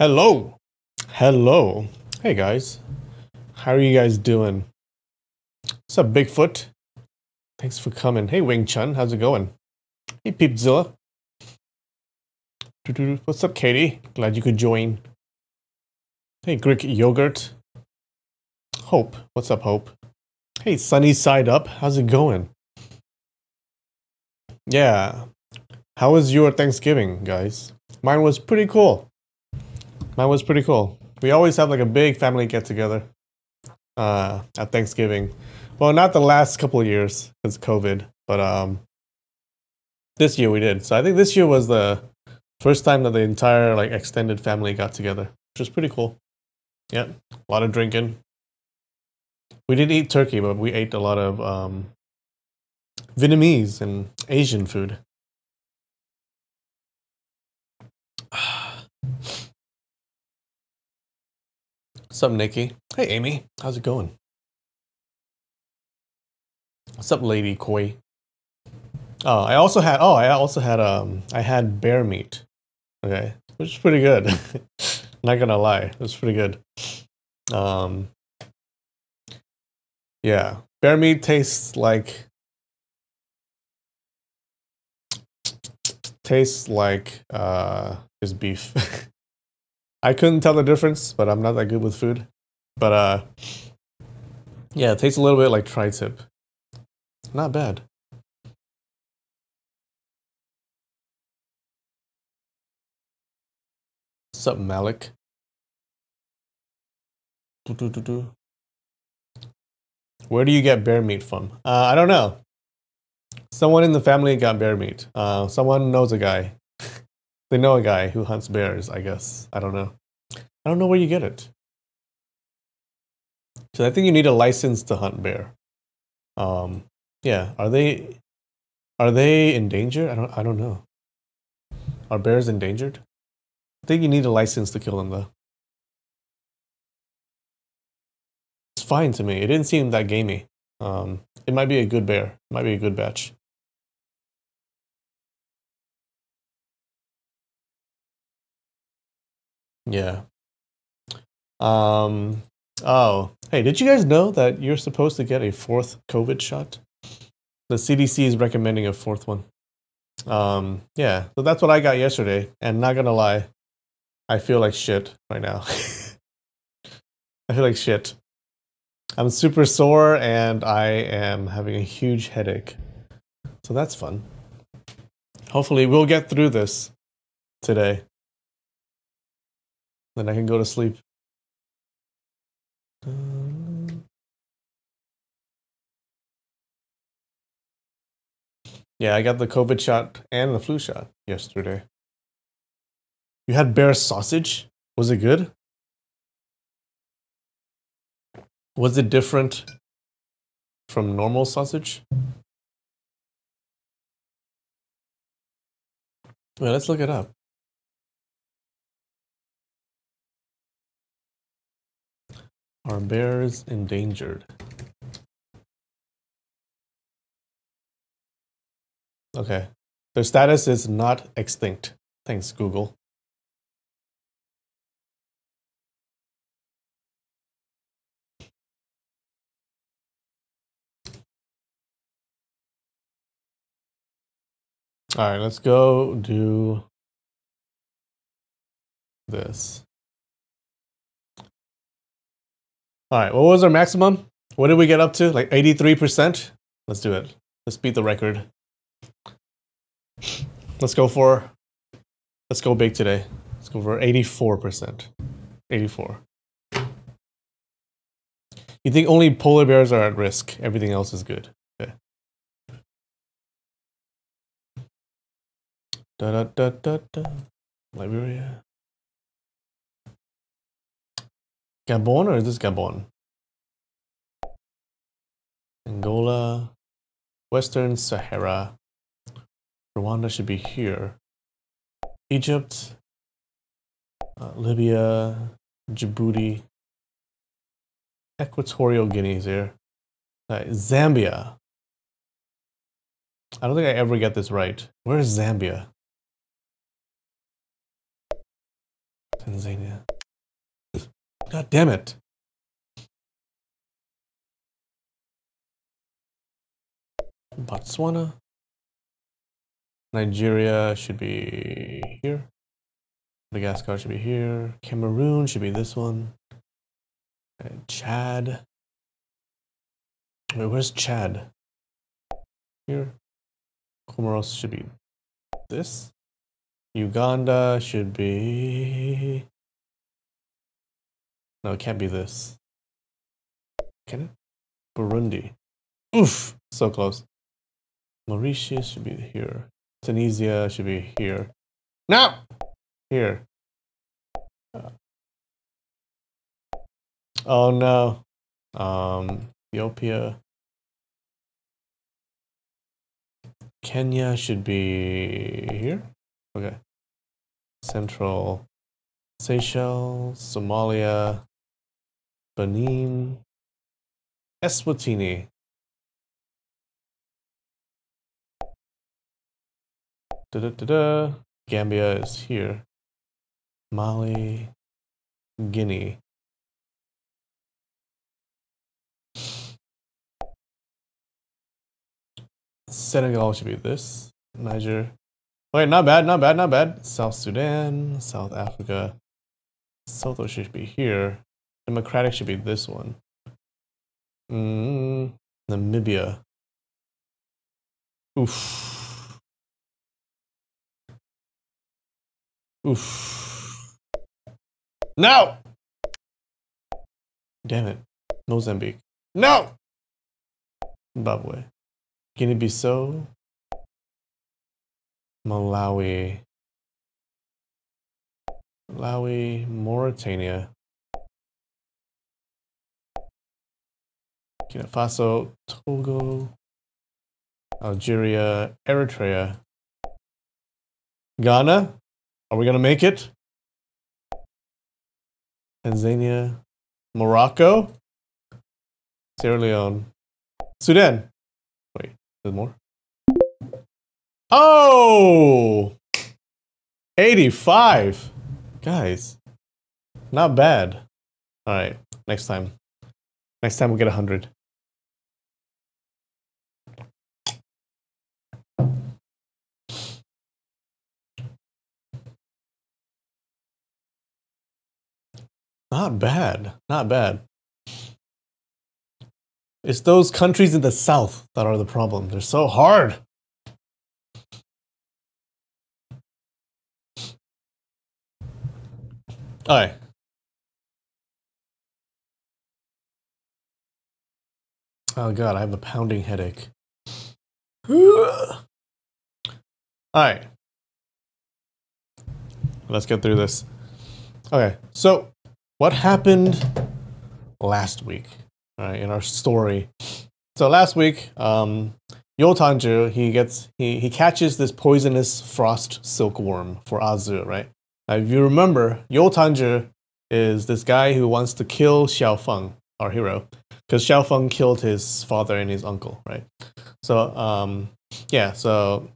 Hello. Hey guys, how are you guys doing? What's up, Bigfoot? Thanks for coming. Hey, Wing Chun, how's it going? Hey, Peepzilla. What's up, Katie? Glad you could join. Hey, Greek Yogurt. Hope, what's up, Hope? Hey, Sunny Side Up, how's it going? Yeah, how was your Thanksgiving, guys? Mine was pretty cool. We always have like a big family get-together at Thanksgiving. Well, not the last couple of years because of COVID, but this year we did. So I think this year was the first time that the entire like extended family got together, which was pretty cool. Yeah, a lot of drinking. We didn't eat turkey, but we ate a lot of Vietnamese and Asian food. What's up, Nikki? Hey, Amy. How's it going? What's up, Lady Koi? I had bear meat. Okay, which is pretty good. Not gonna lie, it was pretty good. Yeah, bear meat tastes like just beef. I couldn't tell the difference, but I'm not that good with food. But yeah, it tastes a little bit like tri-tip. Not bad. What's up, Malik? Where do you get bear meat from? I don't know. Someone in the family got bear meat. Someone knows a guy. They know a guy who hunts bears, I guess. I don't know. I don't know where you get it. So I think you need a license to hunt bear. Yeah, are they in danger? I don't know. Are bears endangered? I think you need a license to kill them though. It's fine to me. It didn't seem that gamey. It might be a good bear. It might be a good batch. Yeah. Oh, hey, did you guys know that you're supposed to get a fourth COVID shot? The CDC is recommending a fourth one. Yeah, so that's what I got yesterday. And not gonna lie, I feel like shit right now. I feel like shit. I'm super sore and I am having a huge headache. So that's fun. Hopefully we'll get through this today. Then I can go to sleep. Yeah, I got the COVID shot and the flu shot yesterday. You had bear sausage? Was it good? Was it different from normal sausage? Well, let's look it up. Are bears endangered? Okay. Their status is not extinct. Thanks, Google. All right, let's go do this. All right, what was our maximum? What did we get up to? Like 83%? Let's do it. Let's beat the record. Let's go big today. Let's go for 84%. 84. You think only polar bears are at risk. Everything else is good. Okay. Liberia. Gabon, or is this Gabon? Angola, Western Sahara, Rwanda should be here. Egypt, Libya, Djibouti, Equatorial Guinea is here. Zambia. I don't think I ever get this right. Where is Zambia? Tanzania. God damn it. Botswana. Nigeria should be here. Madagascar should be here. Cameroon should be this one. And Chad. Wait, where's Chad? Here. Comoros should be this. Uganda should be... No, it can't be this. Can it? Burundi. Oof! So close. Mauritius should be here. Tunisia should be here. No! Here. Oh no. Ethiopia. Kenya should be here. Okay. Central. Seychelles. Somalia. Benin. Eswatini. Gambia is here. Mali. Guinea. Senegal should be this. Niger. Wait, not bad, not bad, not bad. South Sudan. South Africa. Soto should be here. Democratic should be this one. Namibia. Oof. Oof. No! Damn it. Mozambique. No! Zimbabwe. Guinea-Bissau. Malawi. Malawi. Mauritania. Burkina Faso. Togo. Algeria. Eritrea. Ghana. Are we gonna make it? Tanzania, Morocco, Sierra Leone, Sudan. Wait, there's more. Oh, 85, guys, not bad. All right, next time. Next time we'll get 100. Not bad, not bad. It's those countries in the south that are the problem. They're so hard. All right. Oh God, I have a pounding headache. All right. Let's get through this. Okay, so. What happened last week, right, in our story? So last week, Yo Tanju, he catches this poisonous frost silkworm for A Zhu, right? Now, if you remember, Yo Tanju is this guy who wants to kill Xiao Feng, our hero, because Xiao Feng killed his father and his uncle, right? So yeah, so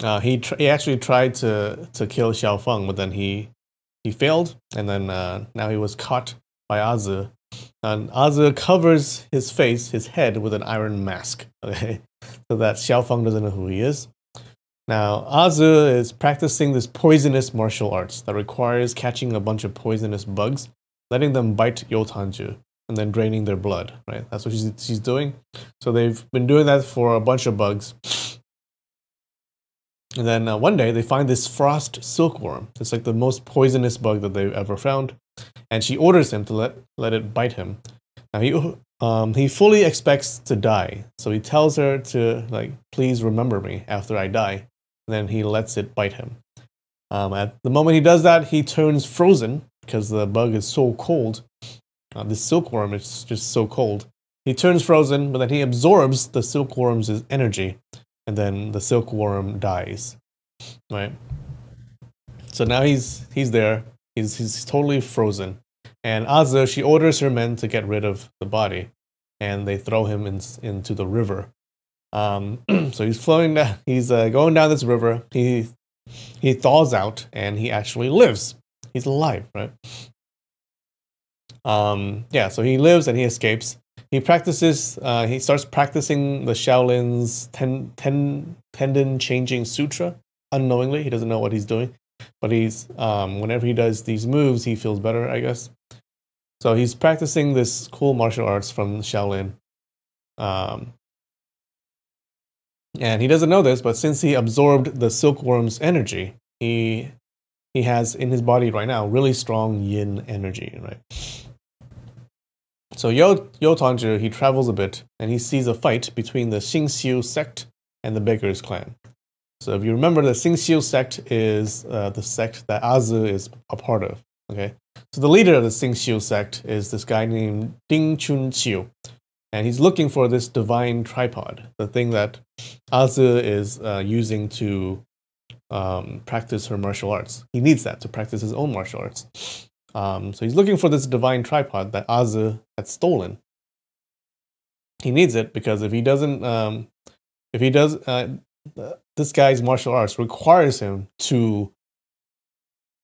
he actually tried to kill Xiao Feng, but then he failed, and then now he was caught by A Zhu. And A Zhu covers his face, his head, with an iron mask, okay? So that Xiao Feng doesn't know who he is. Now, A Zhu is practicing this poisonous martial arts that requires catching a bunch of poisonous bugs, letting them bite Yo Tanju, and then draining their blood, right? That's what she's doing. So they've been doing that for a bunch of bugs. And then one day, they find this frost silkworm. It's like the most poisonous bug that they've ever found. And she orders him to let it bite him. Now, he fully expects to die. So he tells her to, like, please remember me after I die. And then he lets it bite him. At the moment he does that, he turns frozen because the bug is so cold. This silkworm is just so cold. He turns frozen, but then he absorbs the silkworm's energy. And then the silkworm dies, right? So now he's there. He's totally frozen. And A Zhu, she orders her men to get rid of the body, and they throw him into the river. So he's going down this river. He He thaws out and he actually lives. He's alive, right? Yeah, so he lives and he escapes. He practices, he starts practicing the Shaolin's Tendon Changing Sutra unknowingly. He doesn't know what he's doing, but he's, whenever he does these moves, he feels better, I guess. So he's practicing this cool martial arts from Shaolin. And he doesn't know this, but since he absorbed the silkworm's energy, he has in his body right now really strong yin energy, right? So Yo Tanju, he travels a bit, and he sees a fight between the Xingxiu sect and the Beggars Clan. So if you remember, the Xingxiu sect is the sect that A Zhu is a part of, okay? So the leader of the Xingxiu sect is this guy named Ding Chunqiu, and he's looking for this divine tripod, the thing that A Zhu is using to practice her martial arts. He needs that to practice his own martial arts. So he's looking for this divine tripod that A Zhu had stolen. He needs it because if he doesn't, this guy's martial arts requires him to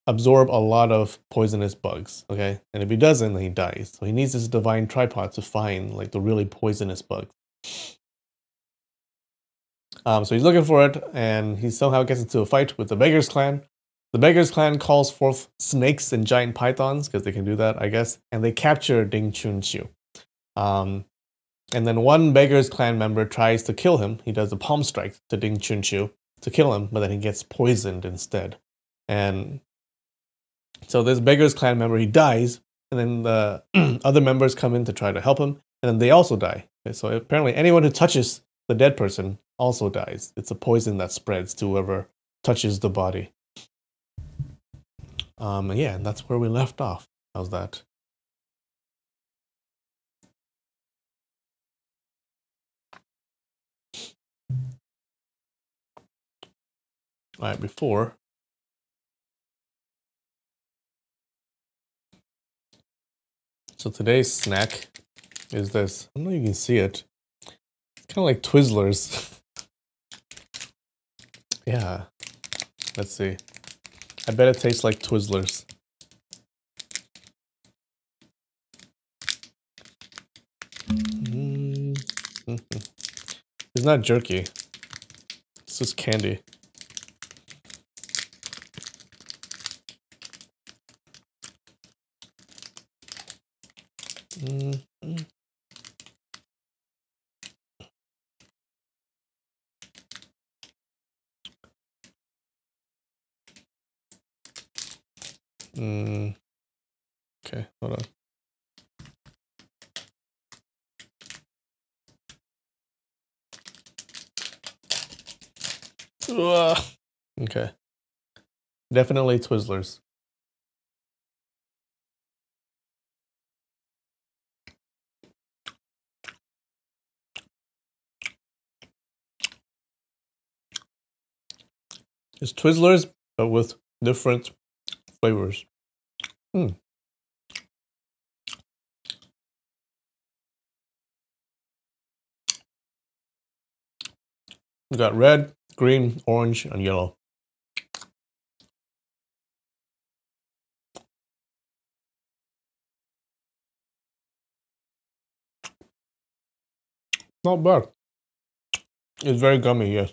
absorb a lot of poisonous bugs, okay? And if he doesn't, then he dies. So he needs this divine tripod to find like the really poisonous bugs. So he's looking for it, and he somehow gets into a fight with the Beggars Clan. The Beggars Clan calls forth snakes and giant pythons, because they can do that, I guess, and they capture Ding Chunqiu. And then one Beggars Clan member tries to kill him. He does a palm strike to Ding Chunqiu to kill him, but then he gets poisoned instead. And so this Beggars Clan member, he dies, and then the other members come in to try to help him, and then they also die. Okay, so apparently anyone who touches the dead person also dies. It's a poison that spreads to whoever touches the body. Yeah, and that's where we left off. How's that? All right, before. So today's snack is this. I don't know if you can see it. It's kind of like Twizzlers. Yeah. Let's see. I bet it tastes like Twizzlers. It's not jerky. It's just candy. Okay, hold on. Ugh. Okay. Definitely Twizzlers. It's Twizzlers, but with different flavors. We got red, green, orange, and yellow. Not bad. It's very gummy, yes.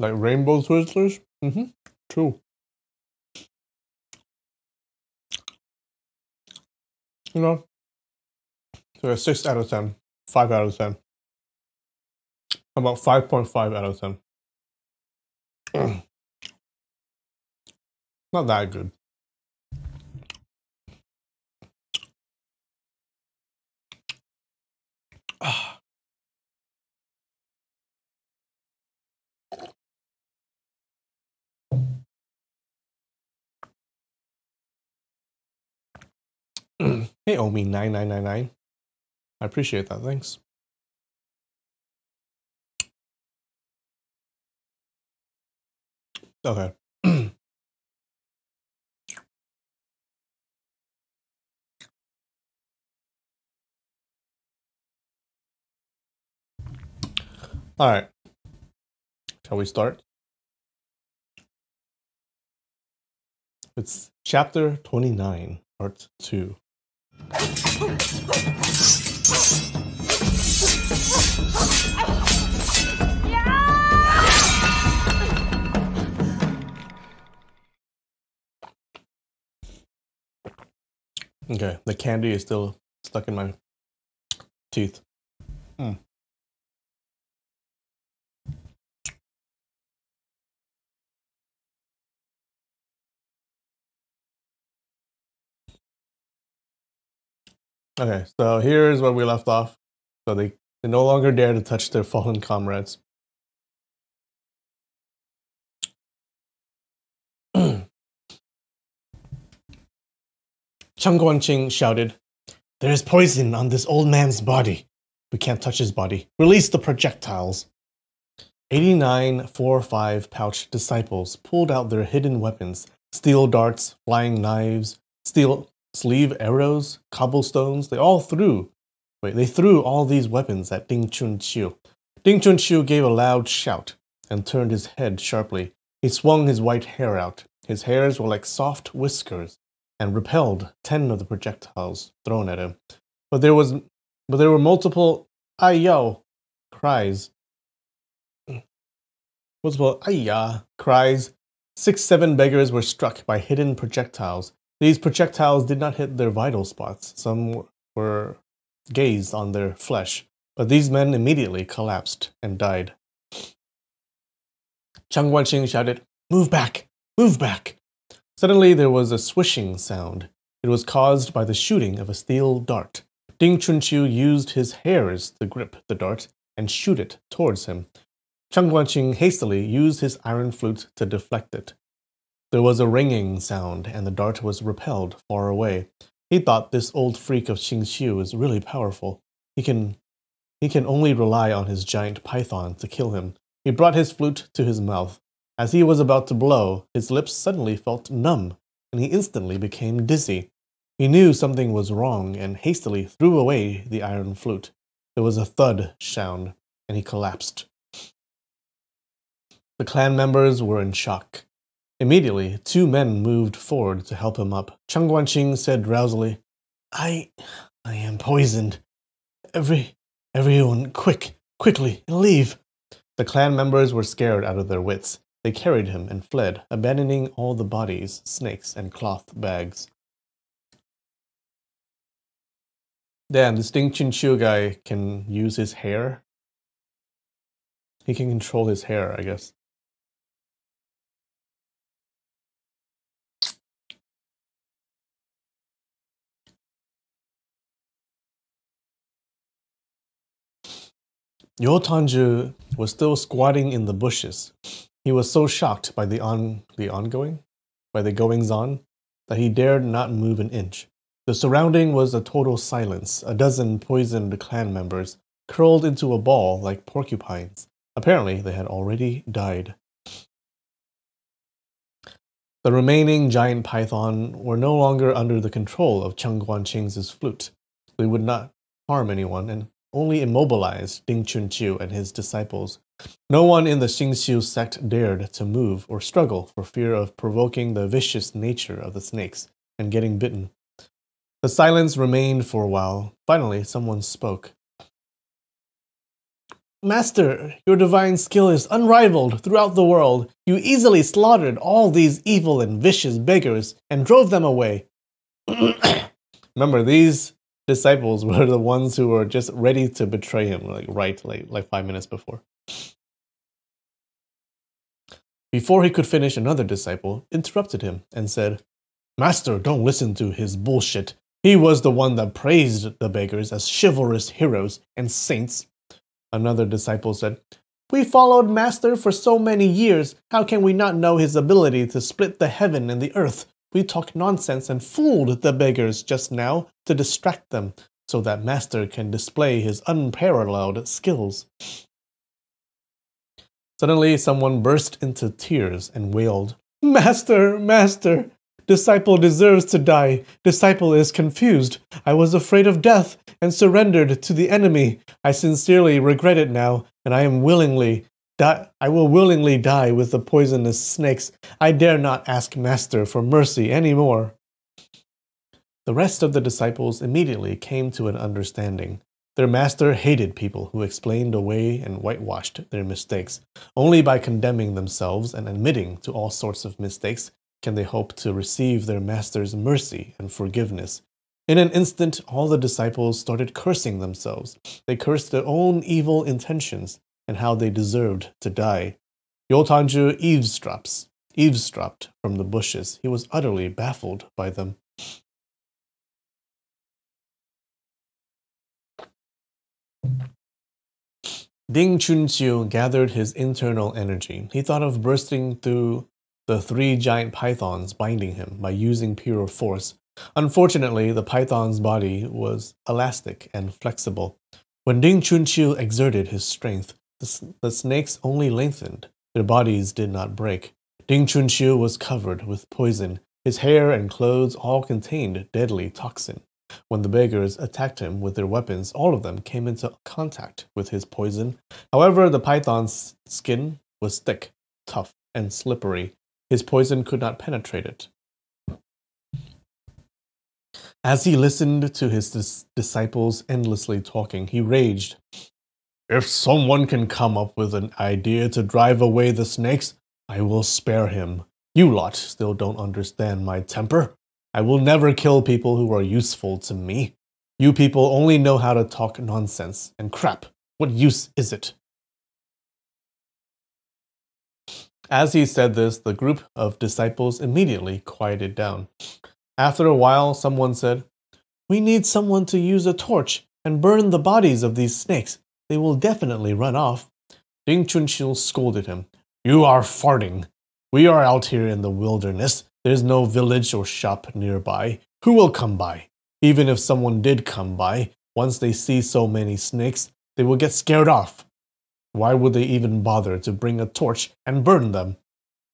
Like rainbow Twizzlers? Mm-hmm. True. You know, so a 6 out of 10, 5 out of 10. About 5.5 out of 10. Not that good. Hey, owe me 9999. I appreciate that. Thanks. Okay. All right. Shall we start? It's chapter 29, part 2. Okay, the candy is still stuck in my teeth. Mm. Okay, so here is where we left off. So they no longer dare to touch their fallen comrades. Chang Guanqing shouted, "There is poison on this old man's body. We can't touch his body. Release the projectiles." 89 4-5 pouch disciples pulled out their hidden weapons, steel darts, flying knives, steel sleeve arrows, cobblestones. They threw all these weapons at Ding Chunqiu. Ding Chunqiu gave a loud shout and turned his head sharply. He swung his white hair out. His hairs were like soft whiskers, and repelled 10 of the projectiles thrown at him. But there were multiple "Ay-yo" cries. Multiple "Ay-ya" cries. 6-7 beggars were struck by hidden projectiles. These projectiles did not hit their vital spots. Some were gazed on their flesh, but these men immediately collapsed and died. Chang Guanqing shouted, "Move back! Move back!" Suddenly, there was a swishing sound. It was caused by the shooting of a steel dart. Ding Chunqiu used his hairs to grip the dart and shoot it towards him. Chang Guanqing hastily used his iron flute to deflect it. There was a ringing sound, and the dart was repelled far away. He thought this old freak of Xingxiu is really powerful. He can only rely on his giant python to kill him. He brought his flute to his mouth. As he was about to blow, his lips suddenly felt numb, and he instantly became dizzy. He knew something was wrong and hastily threw away the iron flute. There was a thud sound, and he collapsed. The clan members were in shock. Immediately, 2 men moved forward to help him up. Chang Guanqing said drowsily, I am poisoned. Everyone, quickly, leave." The clan members were scared out of their wits. They carried him and fled, abandoning all the bodies, snakes, and cloth bags. Damn, this Ding Chunqiu guy can use his hair. He can control his hair, I guess. Yo Tanju was still squatting in the bushes. He was so shocked by the goings-on, that he dared not move an inch. The surrounding was a total silence. A dozen poisoned clan members curled into a ball like porcupines. Apparently, they had already died. The remaining giant python were no longer under the control of Chang Guanqing's flute. They would not harm anyone and only immobilized Ding Chunqiu and his disciples. No one in the Xingxiu sect dared to move or struggle for fear of provoking the vicious nature of the snakes and getting bitten. The silence remained for a while. Finally, someone spoke. "Master, your divine skill is unrivaled throughout the world. You easily slaughtered all these evil and vicious beggars and drove them away." Remember, these disciples were the ones who were just ready to betray him, like 5 minutes before. Before he could finish, another disciple interrupted him and said, "Master, don't listen to his bullshit. He was the one that praised the beggars as chivalrous heroes and saints." Another disciple said, "We followed Master for so many years. How can we not know his ability to split the heaven and the earth? We talked nonsense and fooled the beggars just now to distract them so that Master can display his unparalleled skills." Suddenly, someone burst into tears and wailed, "Master! Master! Disciple deserves to die. Disciple is confused. I was afraid of death and surrendered to the enemy. I sincerely regret it now, and I will willingly die with the poisonous snakes. I dare not ask Master for mercy any more. The rest of the disciples immediately came to an understanding. Their master hated people who explained away and whitewashed their mistakes. Only by condemning themselves and admitting to all sorts of mistakes can they hope to receive their master's mercy and forgiveness. In an instant, all the disciples started cursing themselves. They cursed their own evil intentions and how they deserved to die. Yo Tanju eavesdropped from the bushes. He was utterly baffled by them. Ding Chunqiu gathered his internal energy. He thought of bursting through the three giant pythons binding him by using pure force. Unfortunately, the python's body was elastic and flexible. When Ding Chunqiu exerted his strength, the snakes only lengthened. Their bodies did not break. Ding Chunqiu was covered with poison. His hair and clothes all contained deadly toxin. When the beggars attacked him with their weapons, all of them came into contact with his poison. However, the python's skin was thick, tough, and slippery. His poison could not penetrate it. As he listened to his disciples endlessly talking, he raged. If someone can come up with an idea to drive away the snakes, I will spare him. You lot still don't understand my temper. I will never kill people who are useful to me. You people only know how to talk nonsense and crap. What use is it? As he said this, the group of disciples immediately quieted down. After a while, someone said, "We need someone to use a torch and burn the bodies of these snakes. They will definitely run off." Ding Chunqiu scolded him. "You are farting. We are out here in the wilderness. There's no village or shop nearby. Who will come by? Even if someone did come by, once they see so many snakes, they will get scared off. Why would they even bother to bring a torch and burn them?"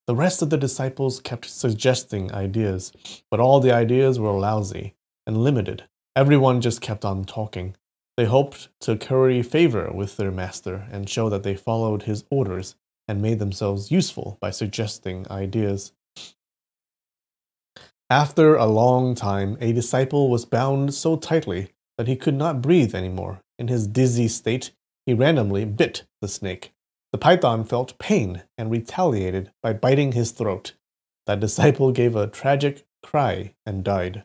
The rest of the disciples kept suggesting ideas, but all the ideas were lousy and limited. Everyone just kept on talking. They hoped to curry favor with their master and show that they followed his orders and made themselves useful by suggesting ideas. After a long time, a disciple was bound so tightly that he could not breathe anymore. In his dizzy state, he randomly bit the snake. The python felt pain and retaliated by biting his throat. That disciple gave a tragic cry and died.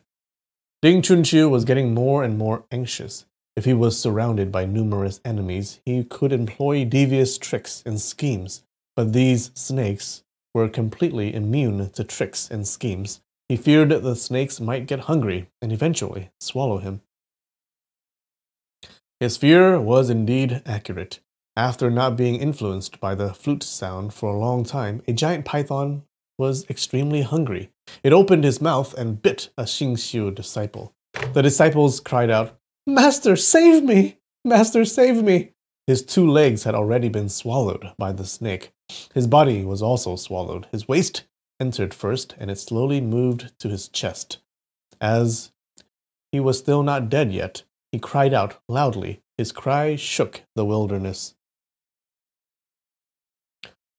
Ding Chunqiu was getting more and more anxious. If he was surrounded by numerous enemies, he could employ devious tricks and schemes, but these snakes were completely immune to tricks and schemes. He feared that the snakes might get hungry and eventually swallow him. His fear was indeed accurate. After not being influenced by the flute sound for a long time, a giant python was extremely hungry. It opened his mouth and bit a Xingxiu disciple. The disciples cried out, "Master, save me! Master, save me!" His two legs had already been swallowed by the snake. His body was also swallowed. His waist entered first, and it slowly moved to his chest. As he was still not dead yet, he cried out loudly. His cry shook the wilderness.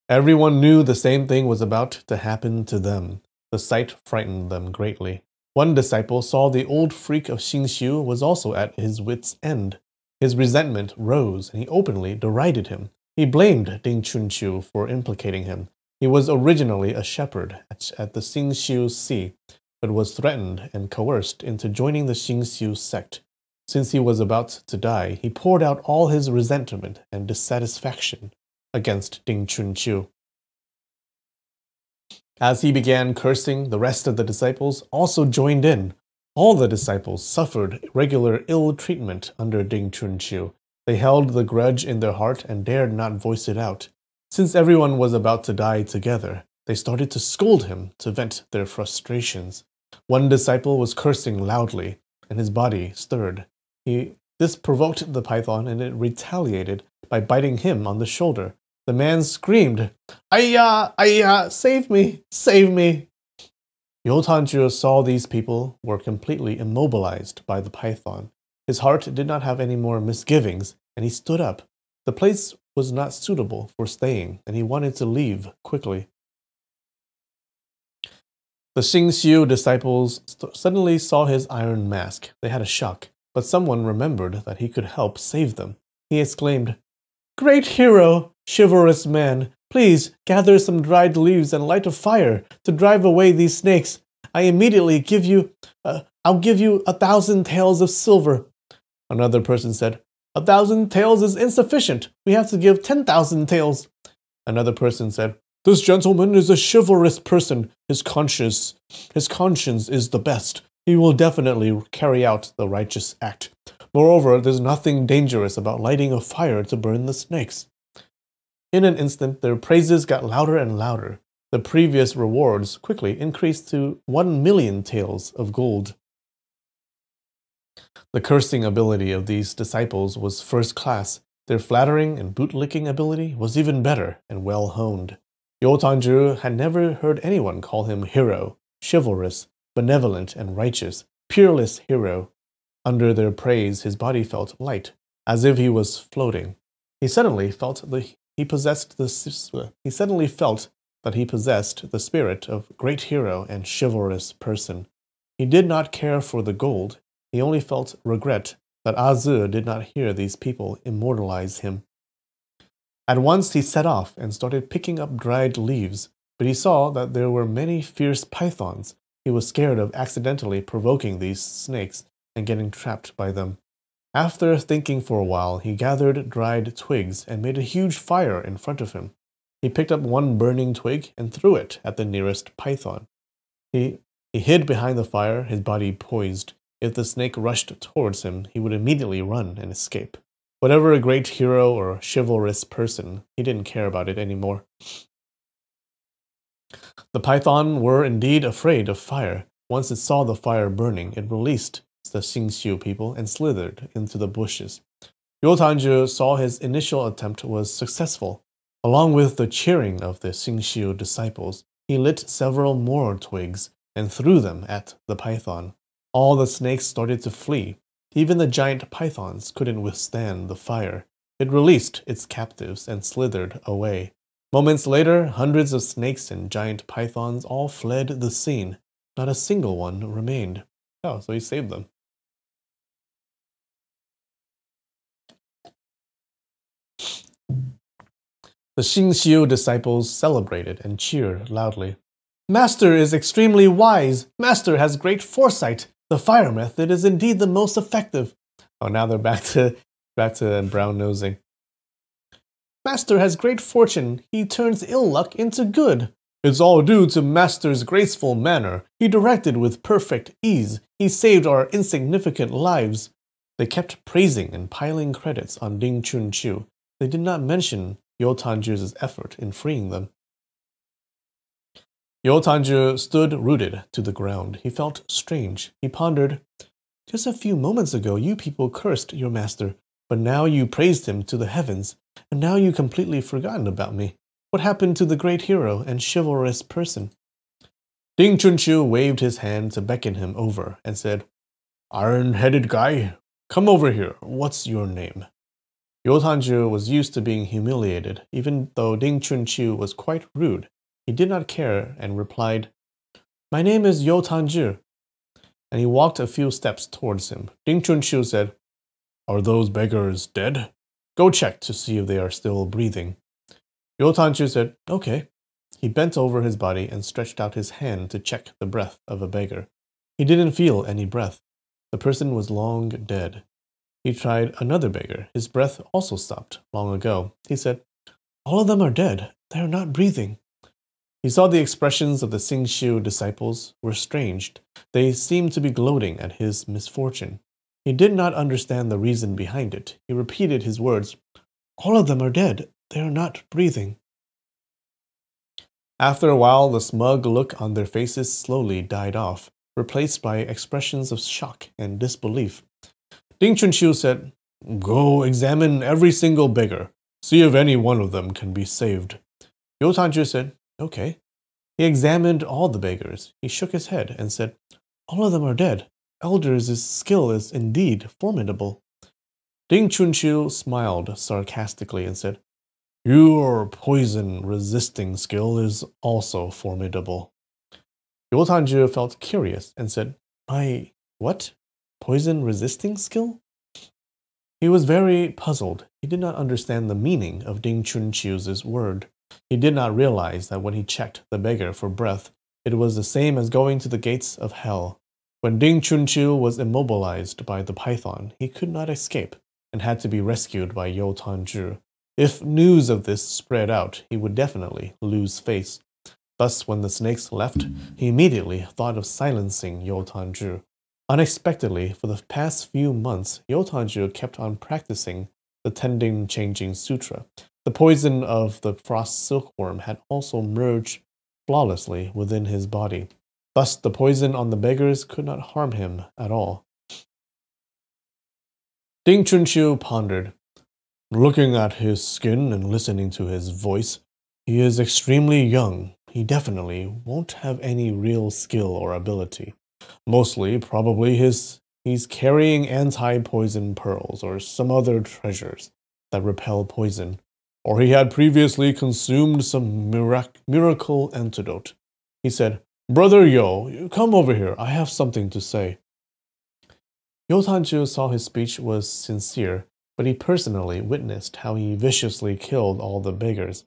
Everyone knew the same thing was about to happen to them. The sight frightened them greatly. One disciple saw the old freak of Xingxiu was also at his wit's end. His resentment rose, and he openly derided him. He blamed Ding Chunqiu for implicating him. He was originally a shepherd at the Xingxiu See, but was threatened and coerced into joining the Xingxiu sect. Since he was about to die, he poured out all his resentment and dissatisfaction against Ding Chunqiu. As he began cursing, the rest of the disciples also joined in. All the disciples suffered regular ill treatment under Ding Chunqiu. They held the grudge in their heart and dared not voice it out. Since everyone was about to die together, they started to scold him to vent their frustrations. One disciple was cursing loudly, and his body stirred. This provoked the python, and it retaliated by biting him on the shoulder. The man screamed, "Ayah! Ayah! Save me! Save me!" Yo Tanju saw these people were completely immobilized by the python. His heart did not have any more misgivings, and he stood up. The place was not suitable for staying, and he wanted to leave quickly. The Xingxiu disciples suddenly saw his iron mask. They had a shock, but someone remembered that he could help save them. He exclaimed, "Great hero, chivalrous man! Please gather some dried leaves and light a fire to drive away these snakes. I'll give you 1,000 taels of silver." Another person said, "1,000 taels is insufficient. We have to give 10,000 taels." Another person said, "This gentleman is a chivalrous person. His conscience is the best. He will definitely carry out the righteous act. Moreover, there's nothing dangerous about lighting a fire to burn the snakes." In an instant, their praises got louder and louder. The previous rewards quickly increased to 1,000,000 taels of gold. The cursing ability of these disciples was first class. Their flattering and bootlicking ability was even better and well honed. Yo Tanju had never heard anyone call him hero, chivalrous, benevolent and righteous, peerless hero. Under their praise, his body felt light, as if he was floating. He suddenly felt that he possessed the spirit of great hero and chivalrous person. He did not care for the gold. He only felt regret that A Zhu did not hear these people immortalize him. At once he set off and started picking up dried leaves, but he saw that there were many fierce pythons. He was scared of accidentally provoking these snakes and getting trapped by them. After thinking for a while, he gathered dried twigs and made a huge fire in front of him. He picked up one burning twig and threw it at the nearest python. He hid behind the fire, his body poised. If the snake rushed towards him, he would immediately run and escape. Whatever a great hero or chivalrous person, he didn't care about it anymore. The python were indeed afraid of fire. Once it saw the fire burning, it released the Xingxiu people and slithered into the bushes. Yo Tanju saw his initial attempt was successful. Along with the cheering of the Xingxiu disciples, he lit several more twigs and threw them at the python. All the snakes started to flee. Even the giant pythons couldn't withstand the fire. It released its captives and slithered away. Moments later, hundreds of snakes and giant pythons all fled the scene. Not a single one remained. Oh, so he saved them. The Xingxiu disciples celebrated and cheered loudly. "Master is extremely wise. Master has great foresight. The fire method is indeed the most effective." Oh, now they're back to brown nosing. "Master has great fortune. He turns ill luck into good. It's all due to Master's graceful manner. He directed with perfect ease. He saved our insignificant lives." They kept praising and piling credits on Ding Chunqiu. They did not mention Yo Tanju's effort in freeing them. Yo Tanju stood rooted to the ground. He felt strange. He pondered, "Just a few moments ago, you people cursed your master, but now you praised him to the heavens, and now you completely forgotten about me. What happened to the great hero and chivalrous person?" Ding Chunqiu waved his hand to beckon him over and said, "Iron-headed guy, come over here. What's your name?" Yo Tanju was used to being humiliated, even though Ding Chunqiu was quite rude. He did not care and replied, "My name is Yo Tanju." And he walked a few steps towards him. Ding Chunqiu said, "Are those beggars dead? Go check to see if they are still breathing." Yo Tanju said, "Okay." He bent over his body and stretched out his hand to check the breath of a beggar. He didn't feel any breath. The person was long dead. He tried another beggar. His breath also stopped long ago. He said, "All of them are dead. They are not breathing." He saw the expressions of the Xingxiu disciples were strange. They seemed to be gloating at his misfortune. He did not understand the reason behind it. He repeated his words, "All of them are dead. They are not breathing." After a while, the smug look on their faces slowly died off, replaced by expressions of shock and disbelief. Ding Chunqiu said, "Go examine every single beggar. See if any one of them can be saved." Yo Tanju said, "Okay." He examined all the beggars. He shook his head and said, "All of them are dead. Elder's skill is indeed formidable." Ding Chunqiu smiled sarcastically and said, "Your poison-resisting skill is also formidable." Yo Tanju felt curious and said, "My what? Poison-resisting skill?" He was very puzzled. He did not understand the meaning of Ding Chunqiu's word. He did not realize that when he checked the beggar for breath, it was the same as going to the gates of hell. When Ding Chunqiu was immobilized by the python, he could not escape and had to be rescued by Yo Tanju. If news of this spread out, he would definitely lose face. Thus, when the snakes left, he immediately thought of silencing Yo Tanju. Unexpectedly, for the past few months, Yo Tanju kept on practicing the Tendon Changing Sutra. The poison of the frost silkworm had also merged flawlessly within his body. Thus, the poison on the beggars could not harm him at all. Ding Chunqiu pondered. "Looking at his skin and listening to his voice, he is extremely young. He definitely won't have any real skill or ability. Mostly, probably, he's carrying anti-poison pearls or some other treasures that repel poison. Or he had previously consumed some miracle antidote." He said, "Brother Yo, come over here. I have something to say." Yo Tanju saw his speech was sincere, but he personally witnessed how he viciously killed all the beggars.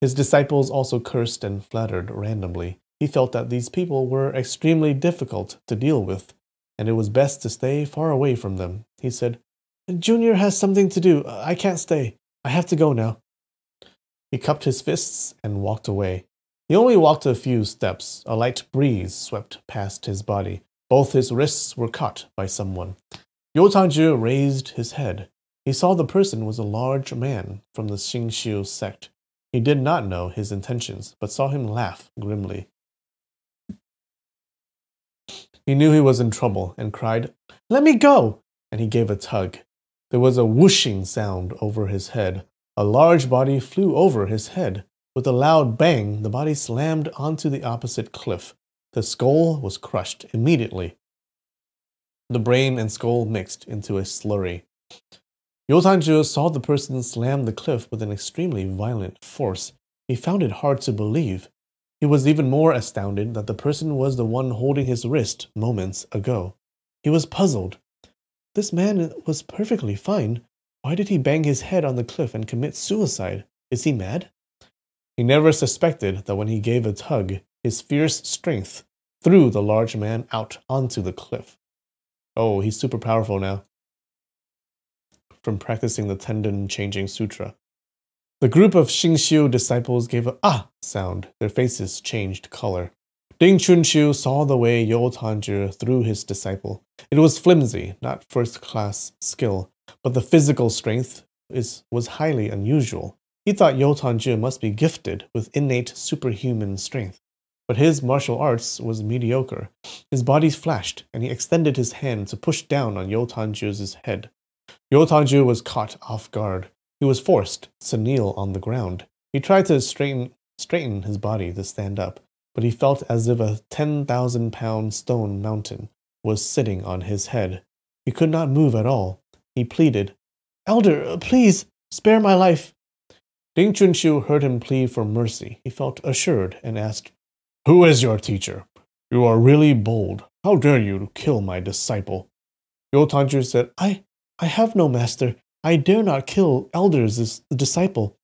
His disciples also cursed and flattered randomly. He felt that these people were extremely difficult to deal with, and it was best to stay far away from them. He said, "Junior has something to do. I can't stay. I have to go now." He cupped his fists and walked away. He only walked a few steps. A light breeze swept past his body. Both his wrists were caught by someone. Yo Tanju raised his head. He saw the person was a large man from the Xingxiu sect. He did not know his intentions, but saw him laugh grimly. He knew he was in trouble and cried, "Let me go!" and he gave a tug. There was a whooshing sound over his head. A large body flew over his head. With a loud bang, the body slammed onto the opposite cliff. The skull was crushed immediately. The brain and skull mixed into a slurry. Yo Tanju saw the person slam the cliff with an extremely violent force. He found it hard to believe. He was even more astounded that the person was the one holding his wrist moments ago. He was puzzled. This man was perfectly fine. Why did he bang his head on the cliff and commit suicide? Is he mad? He never suspected that when he gave a tug, his fierce strength threw the large man out onto the cliff. Oh, he's super powerful now. From practicing the Tendon Changing Sutra. The group of Xingxiu disciples gave a "ah" sound. Their faces changed color. Ding Chunqiu saw the way Yo Tanju threw his disciple. It was flimsy, not first-class skill, but the physical strength was highly unusual. He thought Yo Tanju must be gifted with innate superhuman strength, but his martial arts was mediocre. His body flashed, and he extended his hand to push down on Yo Tanju's head. Yo Tanju was caught off guard. He was forced to kneel on the ground. He tried to straighten his body to stand up, but he felt as if a 10,000-pound stone mountain was sitting on his head. He could not move at all. He pleaded, "Elder, please, spare my life." Ding Chunqiu heard him plead for mercy. He felt assured and asked, "Who is your teacher? You are really bold. How dare you kill my disciple?" Yo Tanju said, I have no master. I dare not kill Elder's disciple."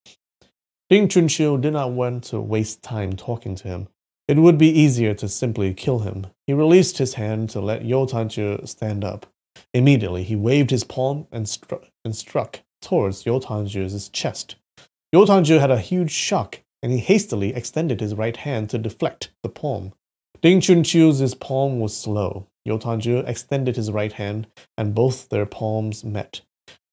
Ding Chunqiu did not want to waste time talking to him. It would be easier to simply kill him. He released his hand to let Yo Tanju stand up. Immediately, he waved his palm and struck towards Yo Tanju's chest. Yo Tanju had a huge shock, and he hastily extended his right hand to deflect the palm. Ding Chunqiu's palm was slow. Yo Tanju extended his right hand, and both their palms met.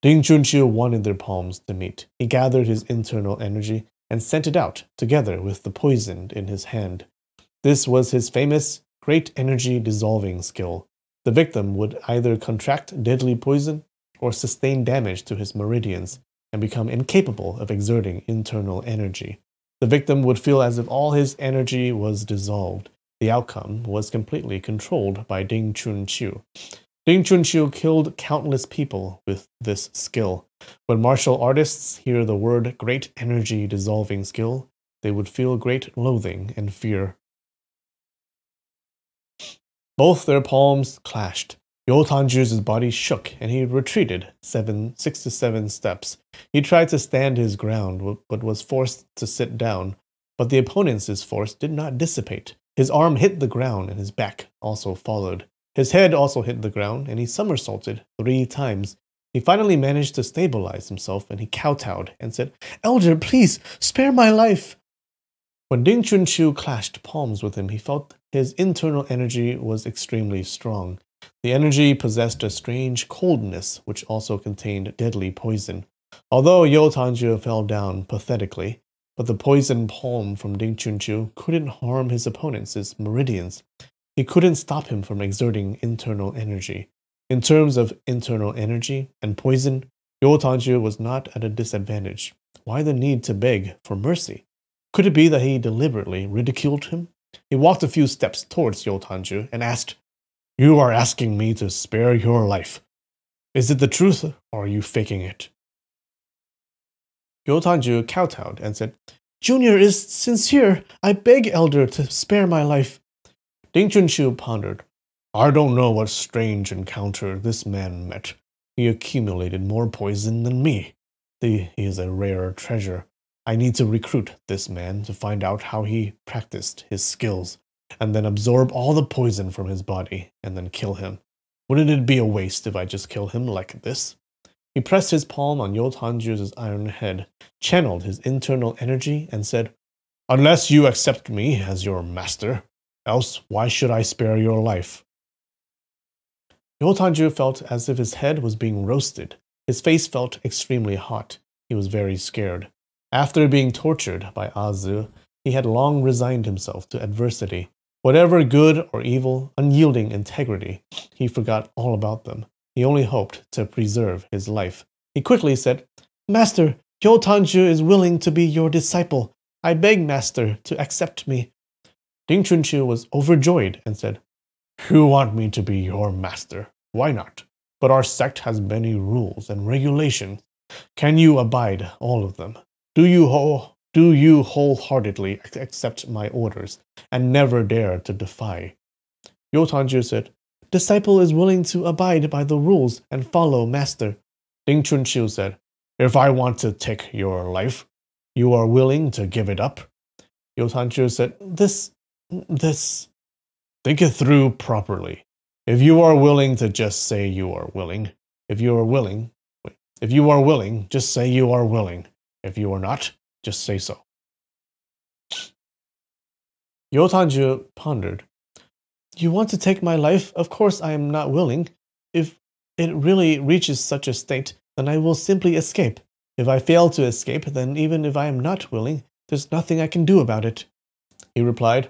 Ding Chunqiu wanted their palms to meet. He gathered his internal energy and sent it out, together with the poison in his hand. This was his famous great energy dissolving skill. The victim would either contract deadly poison or sustain damage to his meridians and become incapable of exerting internal energy. The victim would feel as if all his energy was dissolved. The outcome was completely controlled by Ding Chunqiu. Ding Chunqiu killed countless people with this skill. When martial artists hear the word great energy dissolving skill, they would feel great loathing and fear. Both their palms clashed. Yo Tanju's body shook and he retreated 6 to 7 steps. He tried to stand his ground but was forced to sit down. But the opponent's force did not dissipate. His arm hit the ground and his back also followed. His head also hit the ground, and he somersaulted 3 times. He finally managed to stabilize himself, and he kowtowed and said, "Elder, please, spare my life!" When Ding Chunqiu clashed palms with him, he felt his internal energy was extremely strong. The energy possessed a strange coldness, which also contained deadly poison. Although Yo Tanju fell down pathetically, but the poisoned palm from Ding Chunqiu couldn't harm his opponent's meridians. He couldn't stop him from exerting internal energy. In terms of internal energy and poison, Yo Tanju was not at a disadvantage. Why the need to beg for mercy? Could it be that he deliberately ridiculed him? He walked a few steps towards Yo Tanju and asked, "You are asking me to spare your life. Is it the truth, or are you faking it?" Yo Tanju kowtowed and said, "Junior is sincere. I beg Elder to spare my life." Ding Chunqiu pondered. "I don't know what strange encounter this man met. He accumulated more poison than me. He is a rare treasure. I need to recruit this man to find out how he practiced his skills, and then absorb all the poison from his body, and then kill him. Wouldn't it be a waste if I just kill him like this?" He pressed his palm on Yo Tanju's iron head, channeled his internal energy, and said, "Unless you accept me as your master, else, why should I spare your life?" Yo Tanju felt as if his head was being roasted. His face felt extremely hot. He was very scared. After being tortured by A Zhu, he had long resigned himself to adversity. Whatever good or evil, unyielding integrity, he forgot all about them. He only hoped to preserve his life. He quickly said, "Master, Yo Tanju is willing to be your disciple. I beg Master to accept me." Ding Chunqiu was overjoyed and said, "You want me to be your master? Why not? But our sect has many rules and regulations. Can you abide all of them? Do you wholeheartedly accept my orders and never dare to defy?" Yo Tanju said, "Disciple is willing to abide by the rules and follow master." Ding Chunqiu said, "If I want to take your life, you are willing to give it up?" Yo Tanju said, This. Think it through properly. If you are willing to just say you are willing. If you are willing, just say you are willing. If you are not, just say so." Yo Tanju pondered. "You want to take my life? Of course I am not willing. If it really reaches such a state, then I will simply escape. If I fail to escape, then even if I am not willing, there's nothing I can do about it." He replied,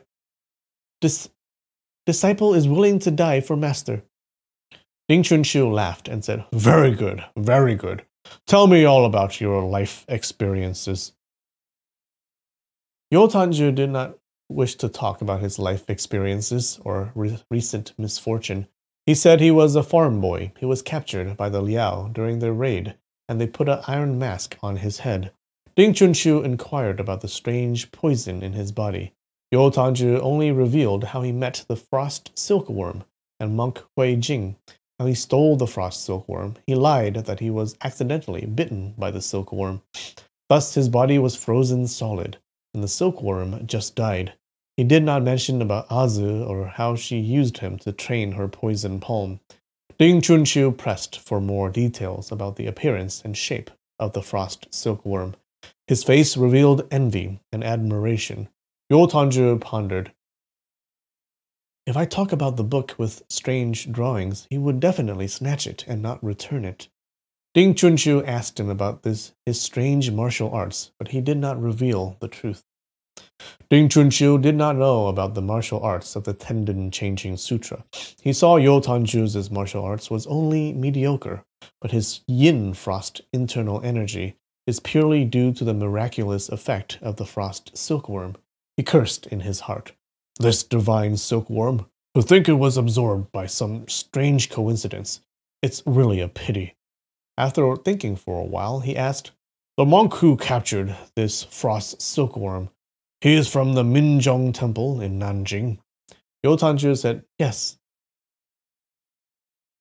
Disciple is willing to die for master." Ding Chunqiu laughed and said, "Very good, very good. Tell me all about your life experiences." Yo Tanju did not wish to talk about his life experiences or recent misfortune. He said he was a farm boy. He was captured by the Liao during their raid, and they put an iron mask on his head. Ding Chunqiu inquired about the strange poison in his body. Yo Tanju only revealed how he met the frost silkworm and monk Hui Jing, how he stole the frost silkworm. He lied that he was accidentally bitten by the silkworm. Thus his body was frozen solid, and the silkworm just died. He did not mention about A Zhu or how she used him to train her poison palm. Ding Chunqiu pressed for more details about the appearance and shape of the frost silkworm. His face revealed envy and admiration. Yo Tanju pondered. "If I talk about the book with strange drawings, he would definitely snatch it and not return it." Ding Chunqiu asked him about his strange martial arts, but he did not reveal the truth. Ding Chunqiu did not know about the martial arts of the Tendon Changing Sutra. He saw Yo Tanju's martial arts was only mediocre, but his yin frost internal energy is purely due to the miraculous effect of the frost silkworm, he cursed in his heart. This divine silkworm, to think it was absorbed by some strange coincidence. It's really a pity. After thinking for a while, he asked, the monk who captured this frost silkworm, he is from the Minjong Temple in Nanjing. Yo Tanju said, yes.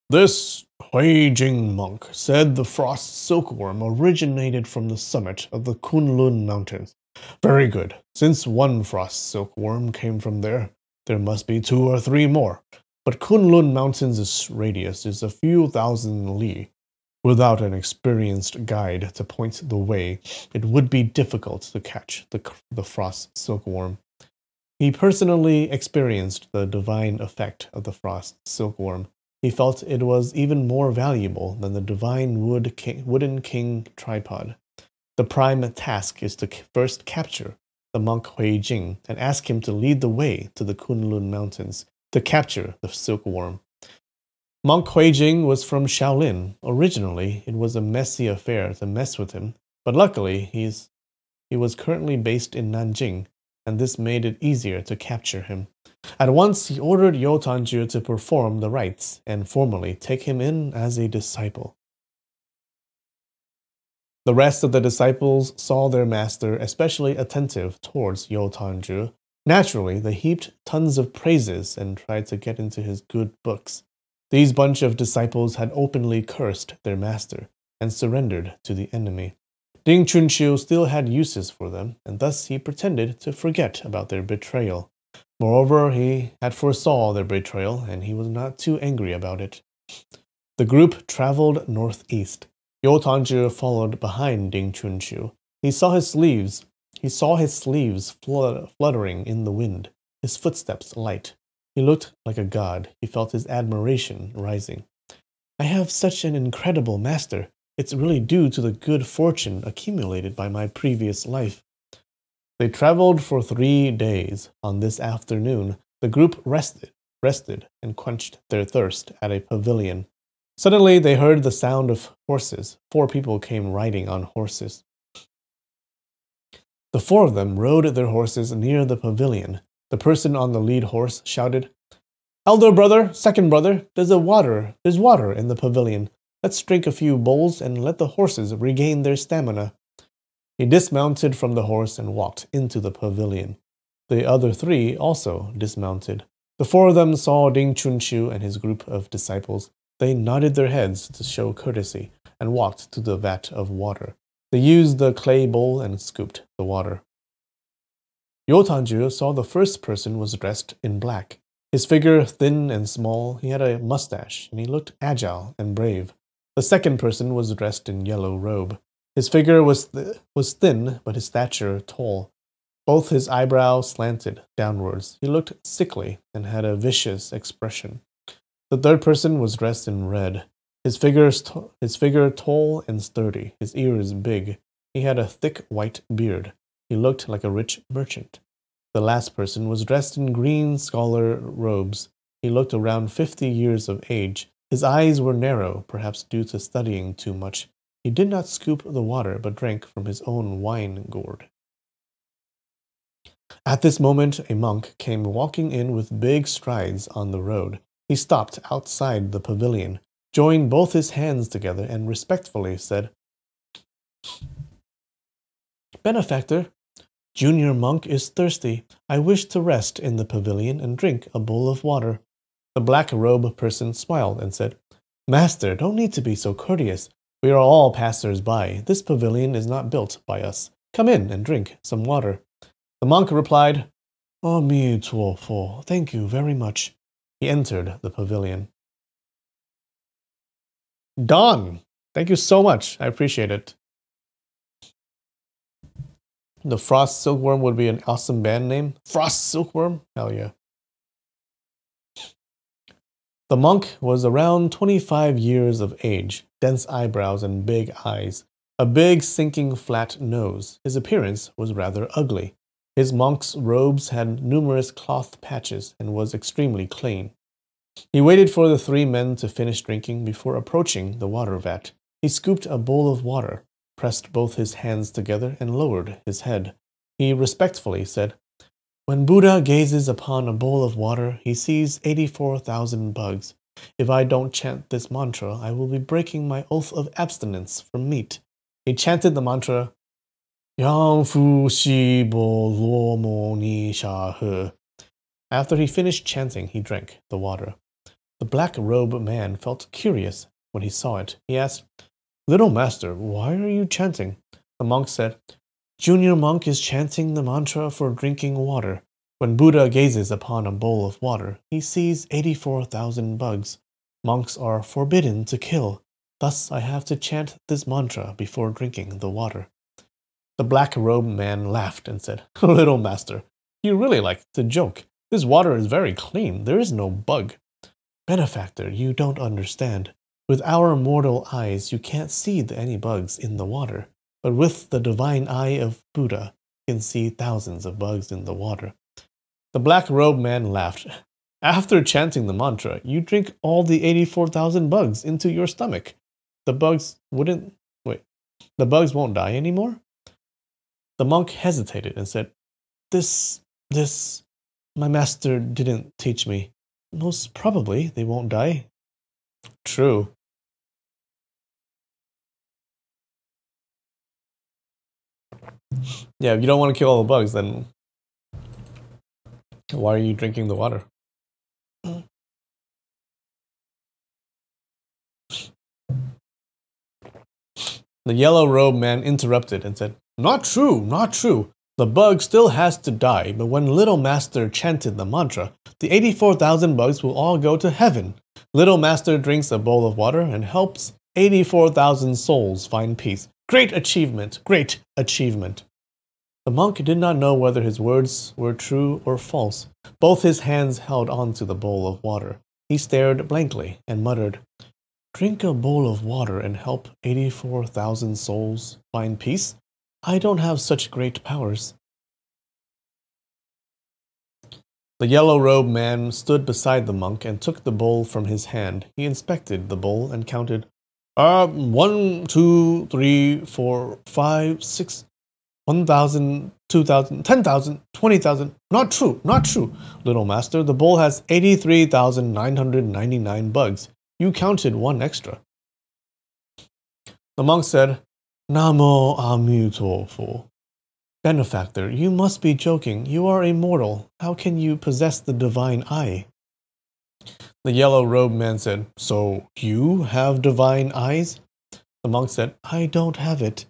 This Hui Jing monk said the frost silkworm originated from the summit of the Kunlun Mountains. Very good. Since one frost silkworm came from there, there must be 2 or 3 more. But Kunlun Mountains' radius is a few thousand li. Without an experienced guide to point the way, it would be difficult to catch the frost silkworm. He personally experienced the divine effect of the frost silkworm. He felt it was even more valuable than the divine wooden king tripod. The prime task is to first capture the monk Hui Jing and ask him to lead the way to the Kunlun Mountains to capture the silkworm. Monk Hui Jing was from Shaolin. Originally, it was a messy affair to mess with him, but luckily he was currently based in Nanjing, and this made it easier to capture him. At once, he ordered Yo Tanju to perform the rites and formally take him in as a disciple. The rest of the disciples saw their master especially attentive towards Yo Tanju. Naturally, they heaped tons of praises and tried to get into his good books. These bunch of disciples had openly cursed their master and surrendered to the enemy. Ding Chunqiu still had uses for them, and thus he pretended to forget about their betrayal. Moreover, he had foresaw their betrayal, and he was not too angry about it. The group traveled northeast. Yo Tanju followed behind Ding Chunqiu. He saw his sleeves fluttering in the wind, his footsteps light. He looked like a god. He felt his admiration rising. I have such an incredible master. It's really due to the good fortune accumulated by my previous life. They traveled for 3 days. On this afternoon, the group rested and quenched their thirst at a pavilion. Suddenly, they heard the sound of horses. 4 people came riding on horses. The 4 of them rode their horses near the pavilion. The person on the lead horse shouted, "Elder brother, second brother, there's water in the pavilion. Let's drink a few bowls and let the horses regain their stamina." He dismounted from the horse and walked into the pavilion. The other 3 also dismounted. The 4 of them saw Ding Chunqiu and his group of disciples. They nodded their heads to show courtesy and walked to the vat of water. They used the clay bowl and scooped the water. Yo Tanju saw the first person was dressed in black. His figure thin and small, he had a mustache, and he looked agile and brave. The second person was dressed in yellow robe. His figure was thin, but his stature tall. Both his eyebrows slanted downwards. He looked sickly and had a vicious expression. The third person was dressed in red. His figure tall and sturdy, his ears big. He had a thick white beard. He looked like a rich merchant. The last person was dressed in green scholar robes. He looked around 50 years of age. His eyes were narrow, perhaps due to studying too much. He did not scoop the water, but drank from his own wine gourd. At this moment, a monk came walking in with big strides on the road. He stopped outside the pavilion, joined both his hands together, and respectfully said, "Benefactor, Junior monk is thirsty. I wish to rest in the pavilion and drink a bowl of water." The black robe person smiled and said, "Master, don't need to be so courteous. We are all passers-by. This pavilion is not built by us. Come in and drink some water." The monk replied, "Ami Tuo Fo, thank you very much." He entered the pavilion. "Don, thank you so much. I appreciate it." The Frost Silkworm would be an awesome band name. Frost Silkworm? Hell yeah. The monk was around 25 years of age, dense eyebrows and big eyes, a big sinking flat nose. His appearance was rather ugly. His monk's robes had numerous cloth patches and was extremely clean. He waited for the 3 men to finish drinking before approaching the water vat. He scooped a bowl of water. pressed both his hands together and lowered his head. He respectfully said, "When Buddha gazes upon a bowl of water, he sees 84,000 bugs. If I don't chant this mantra, I will be breaking my oath of abstinence from meat." He chanted the mantra, "Yang Fu Shi Bo Luo Mo Ni Sha He." After he finished chanting, he drank the water. The black robe man felt curious when he saw it. He asked, "Little master, why are you chanting?" The monk said, "Junior monk is chanting the mantra for drinking water. When Buddha gazes upon a bowl of water, he sees 84,000 bugs. Monks are forbidden to kill. Thus I have to chant this mantra before drinking the water." The black-robed man laughed and said, "Little master, you really like to joke. This water is very clean. There is no bug." "Benefactor, you don't understand. With our mortal eyes, you can't see any bugs in the water. But with the divine eye of Buddha, you can see thousands of bugs in the water." The black-robed man laughed. "After chanting the mantra, you drink all the 84,000 bugs into your stomach. The bugs won't die anymore?" The monk hesitated and said, This my master didn't teach me. Most probably they won't die." "True." Yeah, if you don't want to kill all the bugs, then why are you drinking the water? The yellow-robed man interrupted and said, "Not true, not true. The bug still has to die, but when Little Master chanted the mantra, the 84,000 bugs will all go to heaven. Little Master drinks a bowl of water and helps 84,000 souls find peace. Great achievement, great achievement." The monk did not know whether his words were true or false. Both his hands held on to the bowl of water. He stared blankly and muttered, "Drink a bowl of water and help 84,000 souls find peace? I don't have such great powers." The yellow-robed man stood beside the monk and took the bowl from his hand. He inspected the bowl and counted, 1, 2, 3, 4, 5, 6... 1,000, 2,000, 10,000, 20,000. "Not true, not true. Little master, the bowl has 83,999 bugs. You counted one extra." The monk said, "Namo Amitofo." "Benefactor, you must be joking. You are immortal. How can you possess the divine eye?" The yellow-robed man said, "So you have divine eyes?" The monk said, "I don't have it."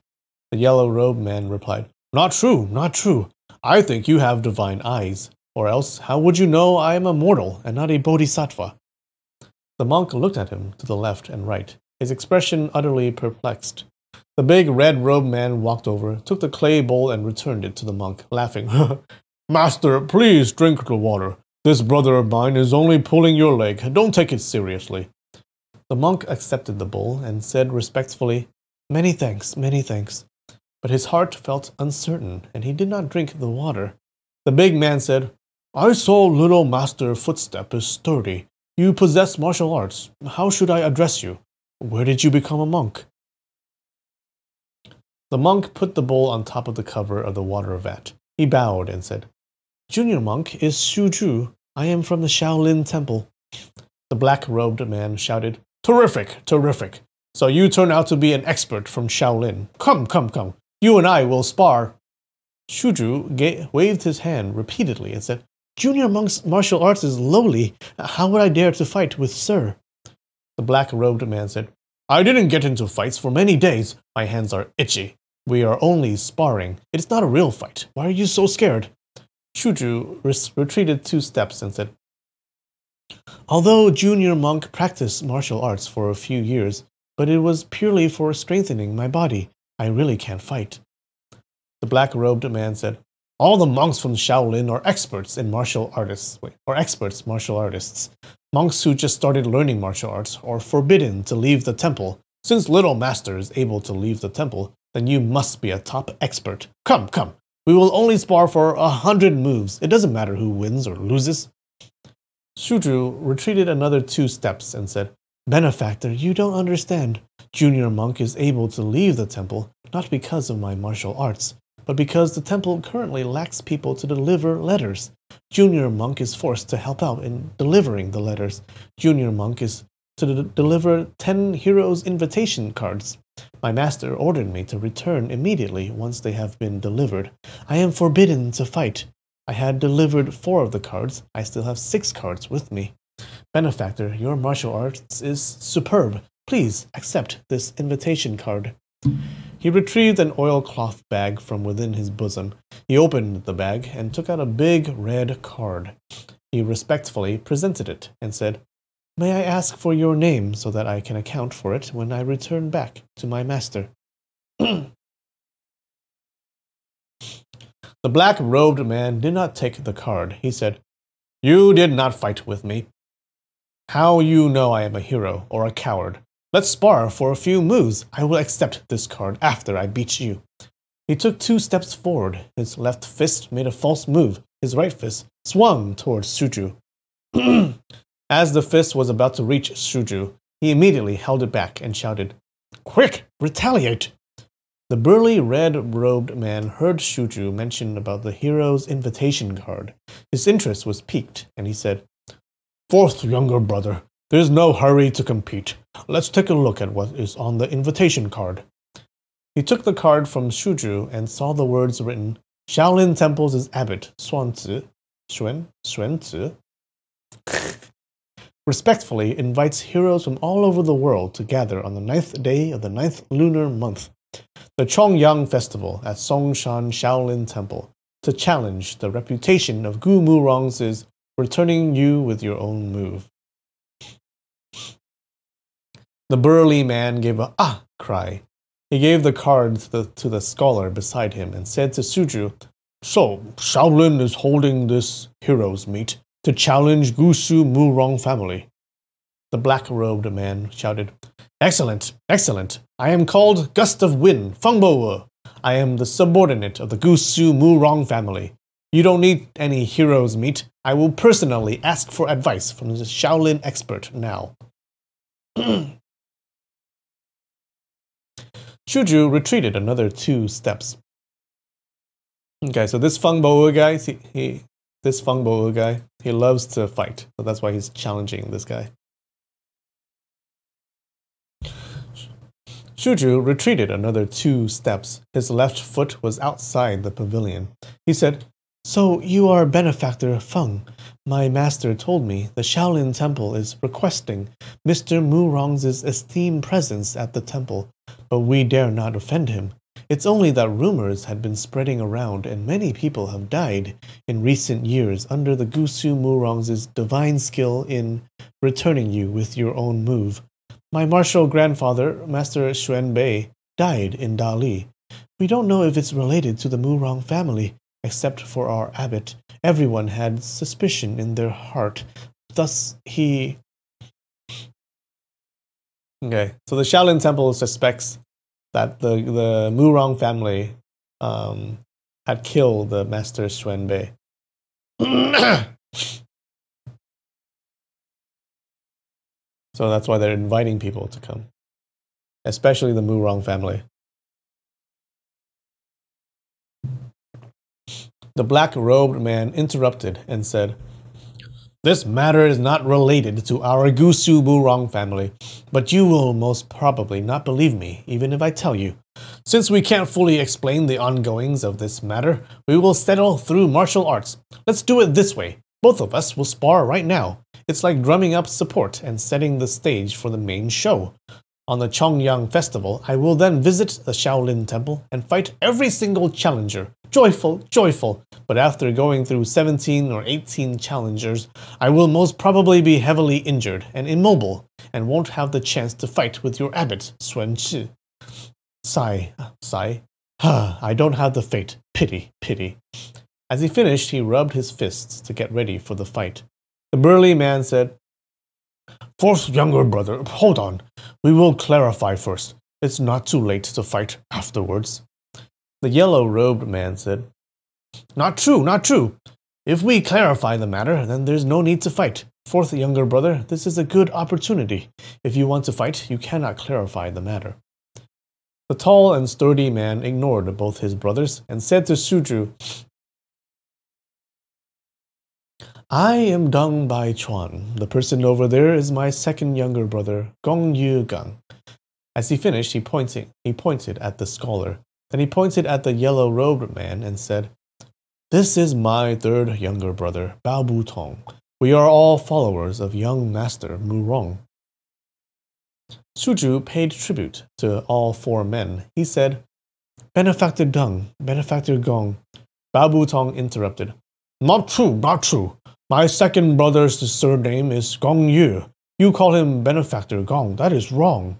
The yellow-robed man replied, "Not true, not true. I think you have divine eyes, or else how would you know I am a mortal and not a bodhisattva?" The monk looked at him to the left and right, his expression utterly perplexed. The big red-robed man walked over, took the clay bowl and returned it to the monk, laughing. "Master, please drink the water. This brother of mine is only pulling your leg. Don't take it seriously." The monk accepted the bowl and said respectfully, "Many thanks, many thanks." But his heart felt uncertain, and he did not drink the water. The big man said, "I saw little master footstep is sturdy. You possess martial arts. How should I address you? Where did you become a monk?" The monk put the bowl on top of the cover of the water vat. He bowed and said, "Junior monk is Xu Zhu. I am from the Shaolin Temple." The black-robed man shouted, "Terrific, terrific. So you turn out to be an expert from Shaolin. Come, come, come. You and I will spar." Xu Zhu waved his hand repeatedly and said, "Junior monk's martial arts is lowly. How would I dare to fight with sir?" The black-robed man said, "I didn't get into fights for many days. My hands are itchy. We are only sparring. It's not a real fight. Why are you so scared?" Xu Zhu retreated 2 steps and said, "Although Junior monk practiced martial arts for a few years, but it was purely for strengthening my body. I really can't fight." The black-robed man said, "All the monks from Shaolin are experts martial artists. Monks who just started learning martial arts are forbidden to leave the temple. Since little master is able to leave the temple, then you must be a top expert. Come, come. We will only spar for 100 moves. It doesn't matter who wins or loses." Xu Zhu retreated another 2 steps and said, "Benefactor, you don't understand. Junior monk is able to leave the temple, not because of my martial arts, but because the temple currently lacks people to deliver letters. Junior monk is forced to help out in delivering the letters. Junior monk is to deliver 10 heroes' invitation cards. My master ordered me to return immediately once they have been delivered. I am forbidden to fight. I had delivered 4 of the cards. I still have 6 cards with me. Benefactor, your martial arts is superb. Please accept this invitation card. He retrieved an oilcloth bag from within his bosom. He opened the bag and took out a big red card. He respectfully presented it and said, "May I ask for your name so that I can account for it when I return back to my master?" The black-robed man did not take the card. He said, "You did not fight with me. How you know I am a hero or a coward? Let's spar for a few moves. I will accept this card after I beat you." He took 2 steps forward. His left fist made a false move. His right fist swung towards Xu Zhu. As the fist was about to reach Xu Zhu, he immediately held it back and shouted, "Quick, retaliate!" The burly red-robed man heard Xu Zhu mention about the hero's invitation card. His interest was piqued, and he said, "Fourth younger brother, there's no hurry to compete. Let's take a look at what is on the invitation card." He took the card from Xu Zhu and saw the words written, "Shaolin Temples is Abbot, Xuan Zi. Respectfully invites heroes from all over the world to gather on the 9th day of the 9th lunar month, the Chongyang Festival at Songshan Shaolin Temple, to challenge the reputation of Gu Murong's is returning you with your own move." The burly man gave a "ah" cry. He gave the card to the scholar beside him and said to Xu Zhu, "So, Shaolin is holding this heroes' meet to challenge Gusu Murong family." The black-robed man shouted, "Excellent, excellent. I am called Gust of Wind, Feng Bo Wu. I am the subordinate of the Gusu Murong family. You don't need any heroes' meet. I will personally ask for advice from the Shaolin expert now." Xu Zhu retreated another 2 steps. Okay, so this Feng Bo Wu guy, this Feng Bo Wu guy, he loves to fight, so that's why he's challenging this guy. Xu Zhu retreated another 2 steps. His left foot was outside the pavilion. He said, "So you are benefactor Feng. My master told me the Shaolin Temple is requesting Mr. Murong's esteemed presence at the temple, but we dare not offend him. It's only that rumors had been spreading around and many people have died in recent years under the Gusu Murong's divine skill in returning you with your own move. My martial grandfather, Master Xuanbei, died in Dali. We don't know if it's related to the Murong family, except for our abbot. Everyone had suspicion in their heart. Thus he..." Okay, so the Shaolin Temple suspects that the Murong family had killed the Master Xuanbei. So that's why they're inviting people to come, especially the Murong family. The black-robed man interrupted and said, "This matter is not related to our Gusu Murong family, but you will most probably not believe me, even if I tell you. Since we can't fully explain the ongoings of this matter, we will settle through martial arts. Let's do it this way. Both of us will spar right now. It's like drumming up support and setting the stage for the main show. On the Chongyang Festival, I will then visit the Shaolin Temple and fight every single challenger. Joyful, joyful, but after going through 17 or 18 challengers, I will most probably be heavily injured and immobile, and won't have the chance to fight with your abbot, Xuan Chi. Sigh. I don't have the fate. Pity, pity." As he finished, he rubbed his fists to get ready for the fight. The burly man said, "Fourth younger brother, hold on. We will clarify first. It's not too late to fight afterwards." The yellow-robed man said, "Not true, not true. If we clarify the matter, then there's no need to fight. Fourth younger brother, this is a good opportunity. If you want to fight, you cannot clarify the matter." The tall and sturdy man ignored both his brothers and said to Xu Zhu, "I am Deng Bai Chuan. The person over there is my second younger brother, Gong Yu Gang." As he finished, he pointed at the scholar. Then he pointed at the yellow-robed man and said, "This is my third younger brother, Bao Butong. We are all followers of young master Murong." Xu Zhu paid tribute to all four men. He said, "Benefactor Deng, Benefactor Gong." Bao Butong interrupted, "Not true, not true. My second brother's surname is Gong Yu. You call him Benefactor Gong. That is wrong."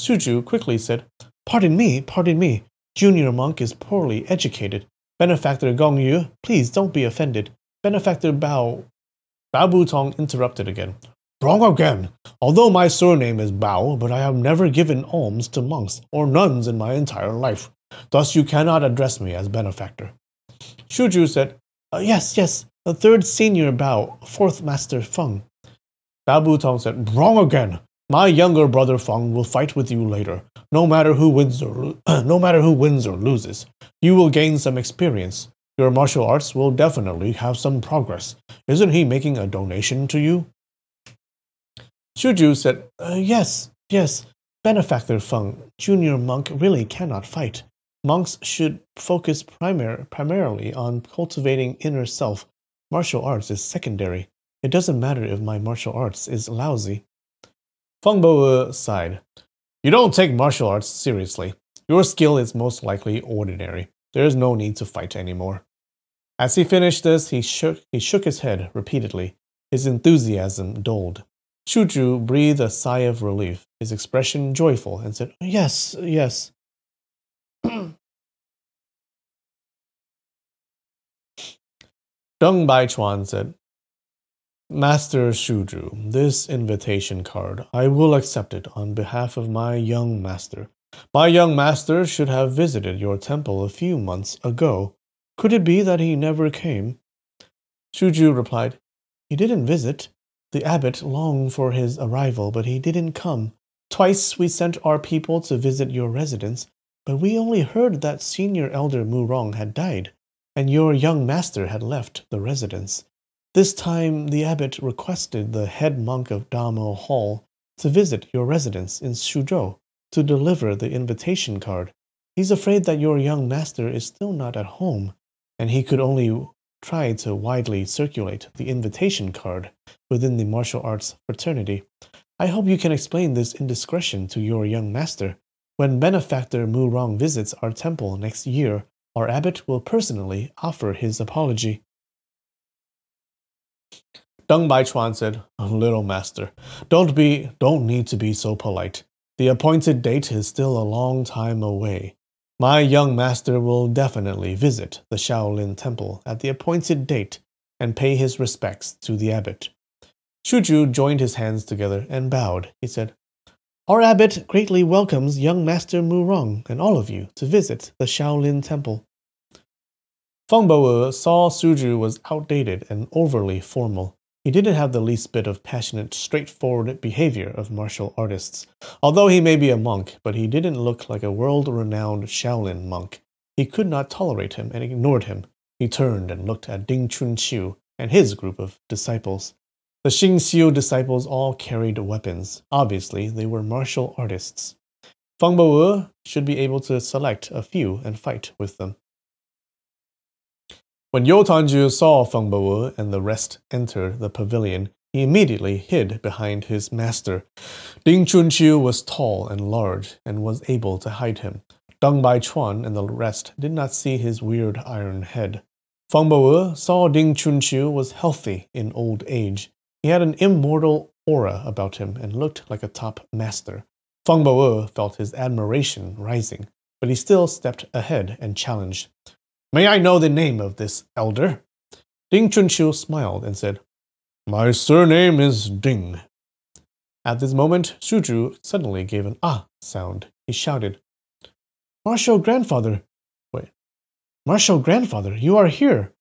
Xu Zhu quickly said, "Pardon me, pardon me. Junior monk is poorly educated. Benefactor Gong Yu, please don't be offended." Benefactor Bao. Bao Butong interrupted again. "Wrong again. Although my surname is Bao, but I have never given alms to monks or nuns in my entire life. Thus you cannot address me as benefactor." Xu Zhu said, "Yes, yes, the third senior Bao, fourth master Feng." Bao Butong said, "Wrong again. My younger brother Feng will fight with you later. No matter who wins or loses, you will gain some experience. Your martial arts will definitely have some progress. Isn't he making a donation to you?" Xu Zhu said, "Yes, yes, Benefactor Feng, junior monk really cannot fight. Monks should focus primarily on cultivating inner self. Martial arts is secondary. It doesn't matter if my martial arts is lousy." Feng Bo Wu sighed. "You don't take martial arts seriously. Your skill is most likely ordinary. There is no need to fight anymore." As he finished this, he shook his head repeatedly. His enthusiasm dulled. Xu Zhu breathed a sigh of relief, his expression joyful, and said, "Yes, yes." Deng Bai Chuan said, "Master Xu Zhu, this invitation card, I will accept it on behalf of my young master. My young master should have visited your temple a few months ago. Could it be that he never came?" Xu Zhu replied, "He didn't visit. The abbot longed for his arrival, but he didn't come. Twice we sent our people to visit your residence, but we only heard that senior elder Murong had died, and your young master had left the residence. This time, the abbot requested the head monk of Damo Hall to visit your residence in Suzhou to deliver the invitation card. He's afraid that your young master is still not at home, and he could only try to widely circulate the invitation card within the martial arts fraternity. I hope you can explain this indiscretion to your young master. When Benefactor Murong visits our temple next year, our abbot will personally offer his apology." Deng Bai Chuan said, "Little master, don't need to be so polite. The appointed date is still a long time away. My young master will definitely visit the Shaolin temple at the appointed date and pay his respects to the abbot." Xu Zhu joined his hands together and bowed. He said, "Our abbot greatly welcomes young master Murong and all of you to visit the Shaolin temple." Feng Bo Wu saw Xu Zhu was outdated and overly formal. He didn't have the least bit of passionate, straightforward behavior of martial artists. Although he may be a monk, but he didn't look like a world-renowned Shaolin monk. He could not tolerate him and ignored him. He turned and looked at Ding Chunqiu and his group of disciples. The Xingxiu disciples all carried weapons. Obviously, they were martial artists. Feng Bo Wu should be able to select a few and fight with them. When Yo Tanju saw Feng Bo Wu and the rest enter the pavilion, he immediately hid behind his master. Ding Chunqiu was tall and large and was able to hide him. Deng Bai Chuan and the rest did not see his weird iron head. Feng Bo Wu saw Ding Chunqiu was healthy in old age. He had an immortal aura about him and looked like a top master. Feng Bo Wu felt his admiration rising, but he still stepped ahead and challenged. "May I know the name of this elder?" Ding Chunqiu smiled and said, "My surname is Ding." At this moment, Xu Zhu suddenly gave an ah sound. He shouted, Martial grandfather, you are here."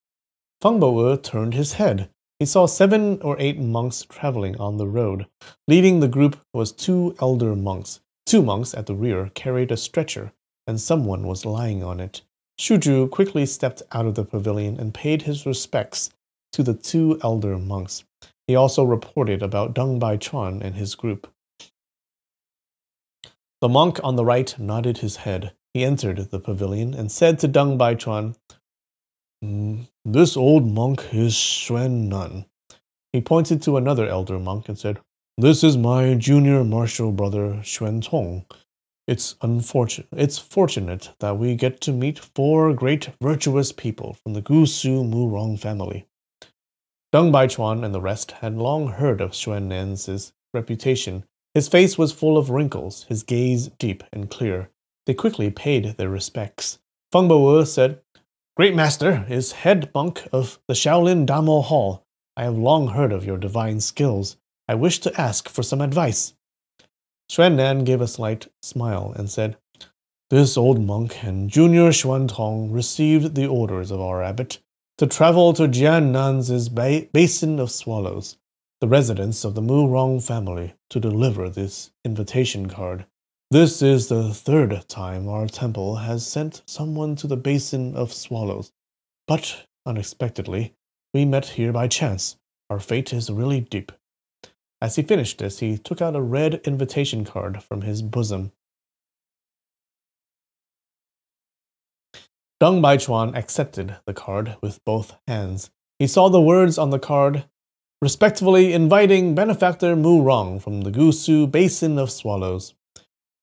Feng Bo Wu turned his head. He saw 7 or 8 monks traveling on the road. Leading the group was 2 elder monks. Two monks at the rear carried a stretcher, and someone was lying on it. Xu Zhu quickly stepped out of the pavilion and paid his respects to the two elder monks. He also reported about Deng Bai Chuan and his group. The monk on the right nodded his head. He entered the pavilion and said to Deng Bai Chuan, "This old monk is Xuannan." He pointed to another elder monk and said, "This is my junior martial brother Xuan Tong. It's fortunate that we get to meet four great virtuous people from the Gusu Murong family." Deng Bai Chuan and the rest had long heard of Xuannan's reputation. His face was full of wrinkles, his gaze deep and clear. They quickly paid their respects. Feng Bo Wu said, "Great Master is head monk of the Shaolin Damo Hall. I have long heard of your divine skills. I wish to ask for some advice." Xuannan gave a slight smile and said, "This old monk and junior Xuan Tong received the orders of our abbot to travel to Jiannan's Basin of Swallows, the residence of the Murong family, to deliver this invitation card. This is the third time our temple has sent someone to the Basin of Swallows, but unexpectedly, we met here by chance. Our fate is really deep." As he finished this, he took out a red invitation card from his bosom. Deng Bai Chuan accepted the card with both hands. He saw the words on the card, "Respectfully inviting benefactor Murong from the Gusu Basin of Swallows."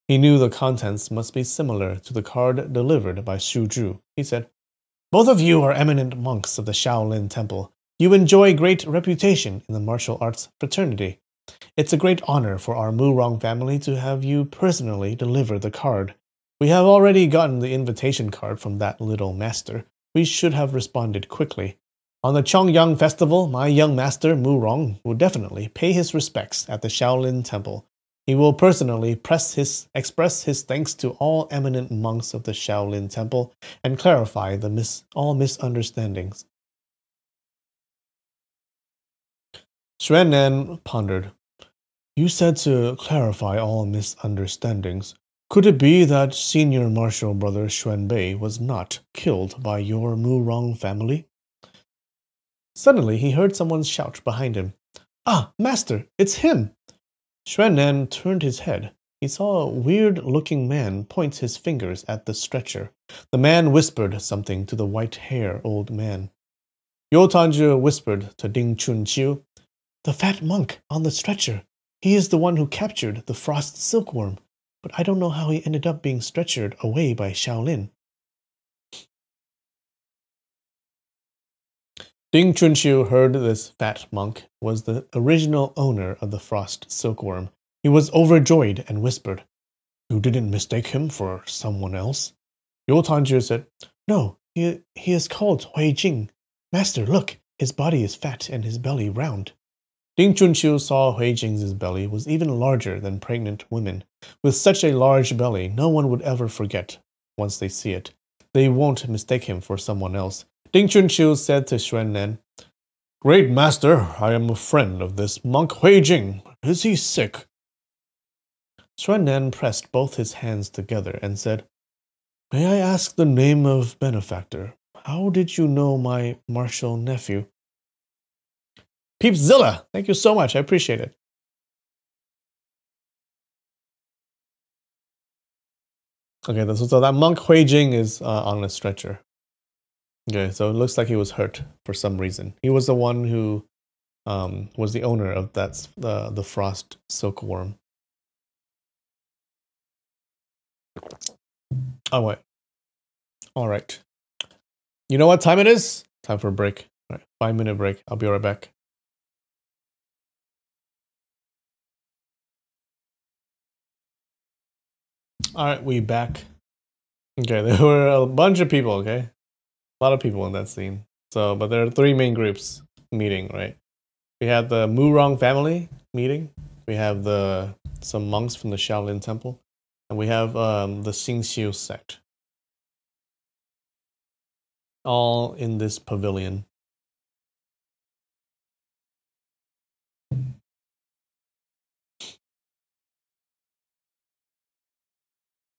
He knew the contents must be similar to the card delivered by Xu Zhu. He said, "Both of you are eminent monks of the Shaolin Temple. You enjoy great reputation in the martial arts fraternity. It's a great honor for our Murong family to have you personally deliver the card. We have already gotten the invitation card from that little master. We should have responded quickly. On the Chongyang Festival, my young master Murong will definitely pay his respects at the Shaolin Temple. He will personally express his thanks to all eminent monks of the Shaolin Temple and clarify all misunderstandings." Xuannan pondered. "You said to clarify all misunderstandings. Could it be that senior martial brother Xuanbei was not killed by your Murong family?" Suddenly, he heard someone shout behind him, "Ah, master, it's him!" Xuannan turned his head. He saw a weird-looking man point his fingers at the stretcher. The man whispered something to the white-haired old man. Yo Tanju whispered to Ding Chunqiu, "The fat monk on the stretcher. He is the one who captured the frost silkworm, but I don't know how he ended up being stretchered away by Shaolin." Ding Chunqiu heard this fat monk was the original owner of the frost silkworm. He was overjoyed and whispered, "You didn't mistake him for someone else?" Yo Tanju said, "No, he is called Hui Jing. Master, look, his body is fat and his belly round." Ding Chunqiu saw Hui Jing's belly was even larger than pregnant women. With such a large belly, no one would ever forget. Once they see it, they won't mistake him for someone else. Ding Chunqiu said to Xuannan, "Great master, I am a friend of this monk Hui Jing. Is he sick?" Xuannan pressed both his hands together and said, "May I ask the name of benefactor? How did you know my martial nephew?" "Peepzilla, thank you so much. I appreciate it." Okay, so that monk Hui Jing is on a stretcher. Okay, so it looks like he was hurt for some reason. He was the one who was the owner of that the frost silkworm. Oh wait. All right. You know what time it is? Time for a break. All right, 5-minute break. I'll be right back. All right, we back. Okay, there were a bunch of people, okay? A lot of people in that scene. So, but there are three main groups meeting, right? We have the Murong family meeting. We have some monks from the Shaolin Temple. And we have the Xingxiu sect. All in this pavilion.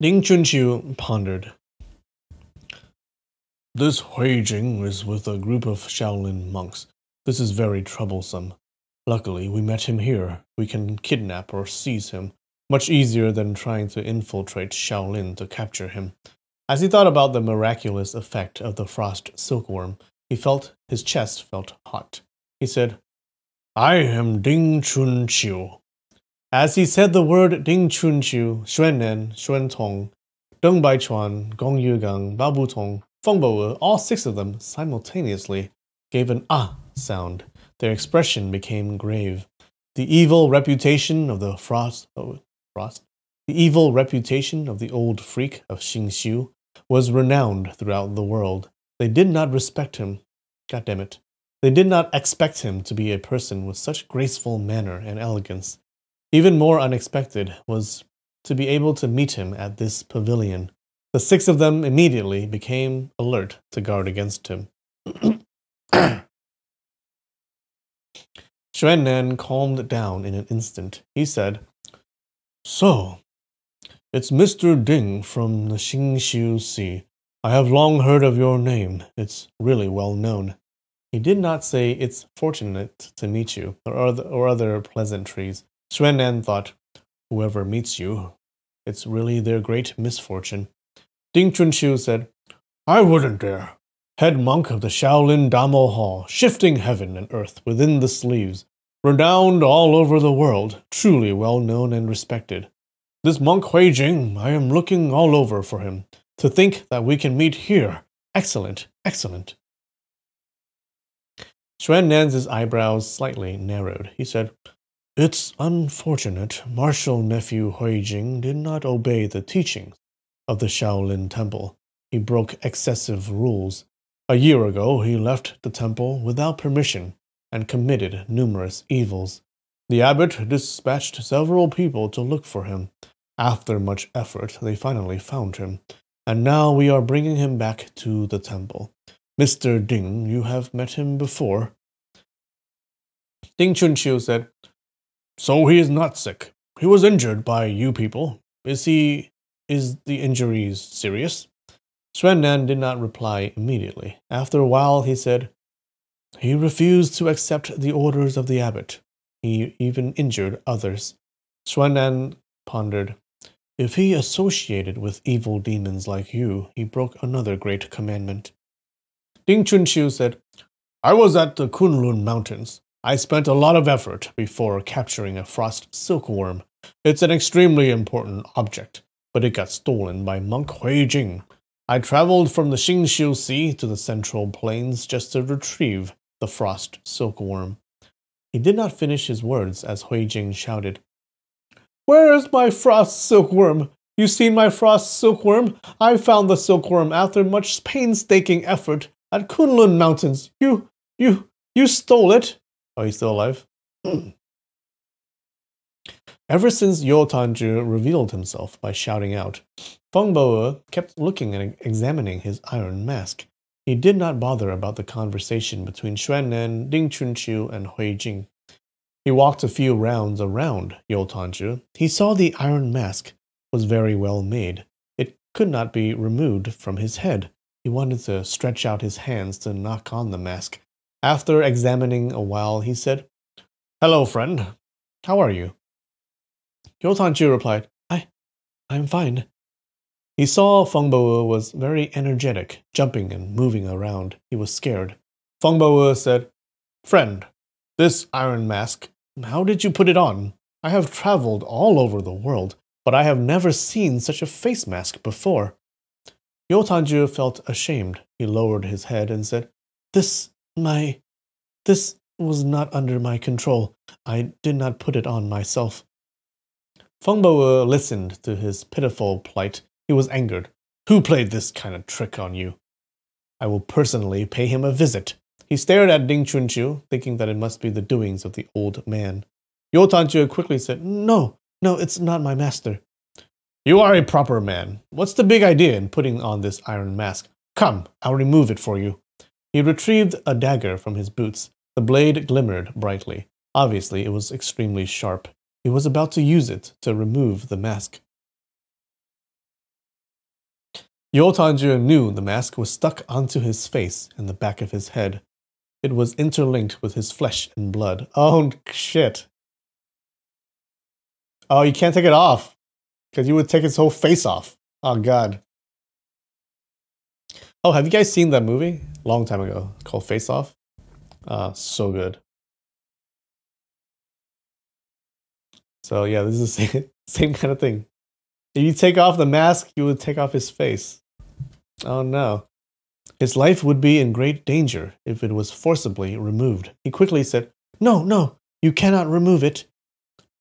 Ding Chunqiu pondered. This Hui Jing is with a group of Shaolin monks. This is very troublesome. Luckily, we met him here. We can kidnap or seize him. Much easier than trying to infiltrate Shaolin to capture him. As he thought about the miraculous effect of the frost silkworm, he felt his chest felt hot. He said, I am Ding Chunqiu. As he said the word Ding Chunqiu, Xuannan, Xuan Tong, Deng Bai Chuan, Gong Yu Gang, Bao Butong, Feng Bo Wu, all six of them simultaneously gave an ah sound. Their expression became grave. The evil reputation of the old freak of Xingxiu was renowned throughout the world. They did not respect him. God damn it. They did not expect him to be a person with such graceful manner and elegance. Even more unexpected was to be able to meet him at this pavilion. The six of them immediately became alert to guard against him. Xuannan calmed down in an instant. He said, So, it's Mr. Ding from the Xingxiu Sea. I have long heard of your name. It's really well known. He did not say it's fortunate to meet you or other pleasantries. Xuannan thought, whoever meets you, it's really their great misfortune. Ding Chunqiu said, I wouldn't dare. Head monk of the Shaolin Damo Hall, shifting heaven and earth within the sleeves, renowned all over the world, truly well known and respected. This monk Hui Jing, I am looking all over for him. To think that we can meet here. Excellent, excellent. Xuannan's eyebrows slightly narrowed. He said, It's unfortunate martial nephew Hui Jing did not obey the teachings of the Shaolin Temple. He broke excessive rules. A year ago, he left the temple without permission and committed numerous evils. The abbot dispatched several people to look for him. After much effort, they finally found him, and now we are bringing him back to the temple. Mr. Ding, you have met him before. Ding Chunqiu said, So he is not sick. He was injured by you people. Is the injuries serious? Xuannan did not reply immediately. After a while, he said, He refused to accept the orders of the abbot. He even injured others. Xuannan pondered, If he associated with evil demons like you, he broke another great commandment. Ding Chunqiu said, I was at the Kunlun Mountains. I spent a lot of effort before capturing a frost silkworm. It's an extremely important object, but it got stolen by monk Hui Jing. I traveled from the Xingxiu Sea to the Central Plains just to retrieve the frost silkworm. He did not finish his words as Hui Jing shouted, Where is my frost silkworm? You seen my frost silkworm? I found the silkworm after much painstaking effort at Kunlun Mountains. You stole it. Are you still alive? Ever since Yo Tanju revealed himself by shouting out, Feng Bo Wu kept looking and examining his iron mask. He did not bother about the conversation between Xuannan, Ding Chunqiu, and Hui Jing. He walked a few rounds around Yo Tanju. He saw the iron mask was very well made. It could not be removed from his head. He wanted to stretch out his hands to knock on the mask. After examining a while, he said, Hello, friend. How are you? Yo Tanju replied, I'm fine. He saw Feng Bo Wu was very energetic, jumping and moving around. He was scared. Feng Bo Wu said, Friend, this iron mask, how did you put it on? I have traveled all over the world, but I have never seen such a face mask before. Yo Tanju felt ashamed. He lowered his head and said, This was not under my control. I did not put it on myself. Feng Bo Wu listened to his pitiful plight. He was angered. Who played this kind of trick on you? I will personally pay him a visit. He stared at Ding Chunqiu, thinking that it must be the doings of the old man. Yo Tanju quickly said, No, it's not my master. You are a proper man. What's the big idea in putting on this iron mask? Come, I'll remove it for you. He retrieved a dagger from his boots. The blade glimmered brightly. Obviously, it was extremely sharp. He was about to use it to remove the mask. Yo Tanju knew the mask was stuck onto his face and the back of his head. It was interlinked with his flesh and blood. Oh, shit. Oh, you can't take it off, because you would take his whole face off. Oh, God. Oh, have you guys seen that movie? Long time ago. It's called Face Off. So good. So, yeah, this is the same kind of thing. If you take off the mask, you would take off his face. Oh no. His life would be in great danger if it was forcibly removed. He quickly said, "No, no, you cannot remove it."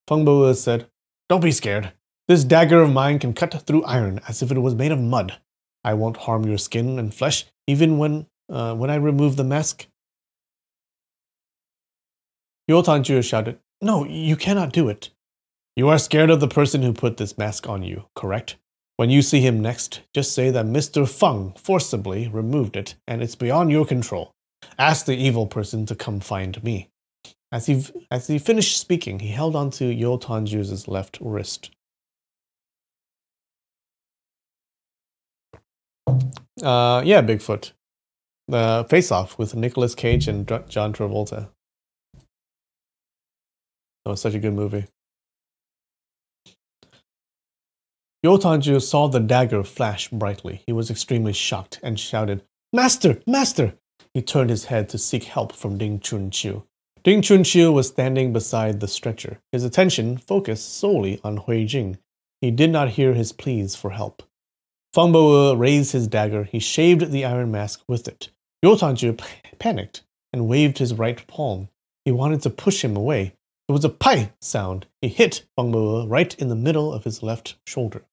Feng Bo Wu said, "Don't be scared. This dagger of mine can cut through iron as if it was made of mud. I won't harm your skin and flesh even when I remove the mask." Yo Tanju shouted, "No, you cannot do it. You are scared of the person who put this mask on you, correct? When you see him next, just say that Mr. Feng forcibly removed it and it's beyond your control. Ask the evil person to come find me." As he finished speaking, he held onto Yo Tanju's left wrist. Yeah, Bigfoot. Face-Off with Nicolas Cage and John Travolta. That was such a good movie. Yo Tanju saw the dagger flash brightly. He was extremely shocked and shouted, "Master! Master!" He turned his head to seek help from Ding Chunqiu. Ding Chunqiu was standing beside the stretcher, his attention focused solely on Hui Jing. He did not hear his pleas for help. Feng Bo Wu raised his dagger. He shaved the iron mask with it. Yo Tanju panicked and waved his right palm. He wanted to push him away. It was a pai sound. He hit Feng Bo Wu right in the middle of his left shoulder.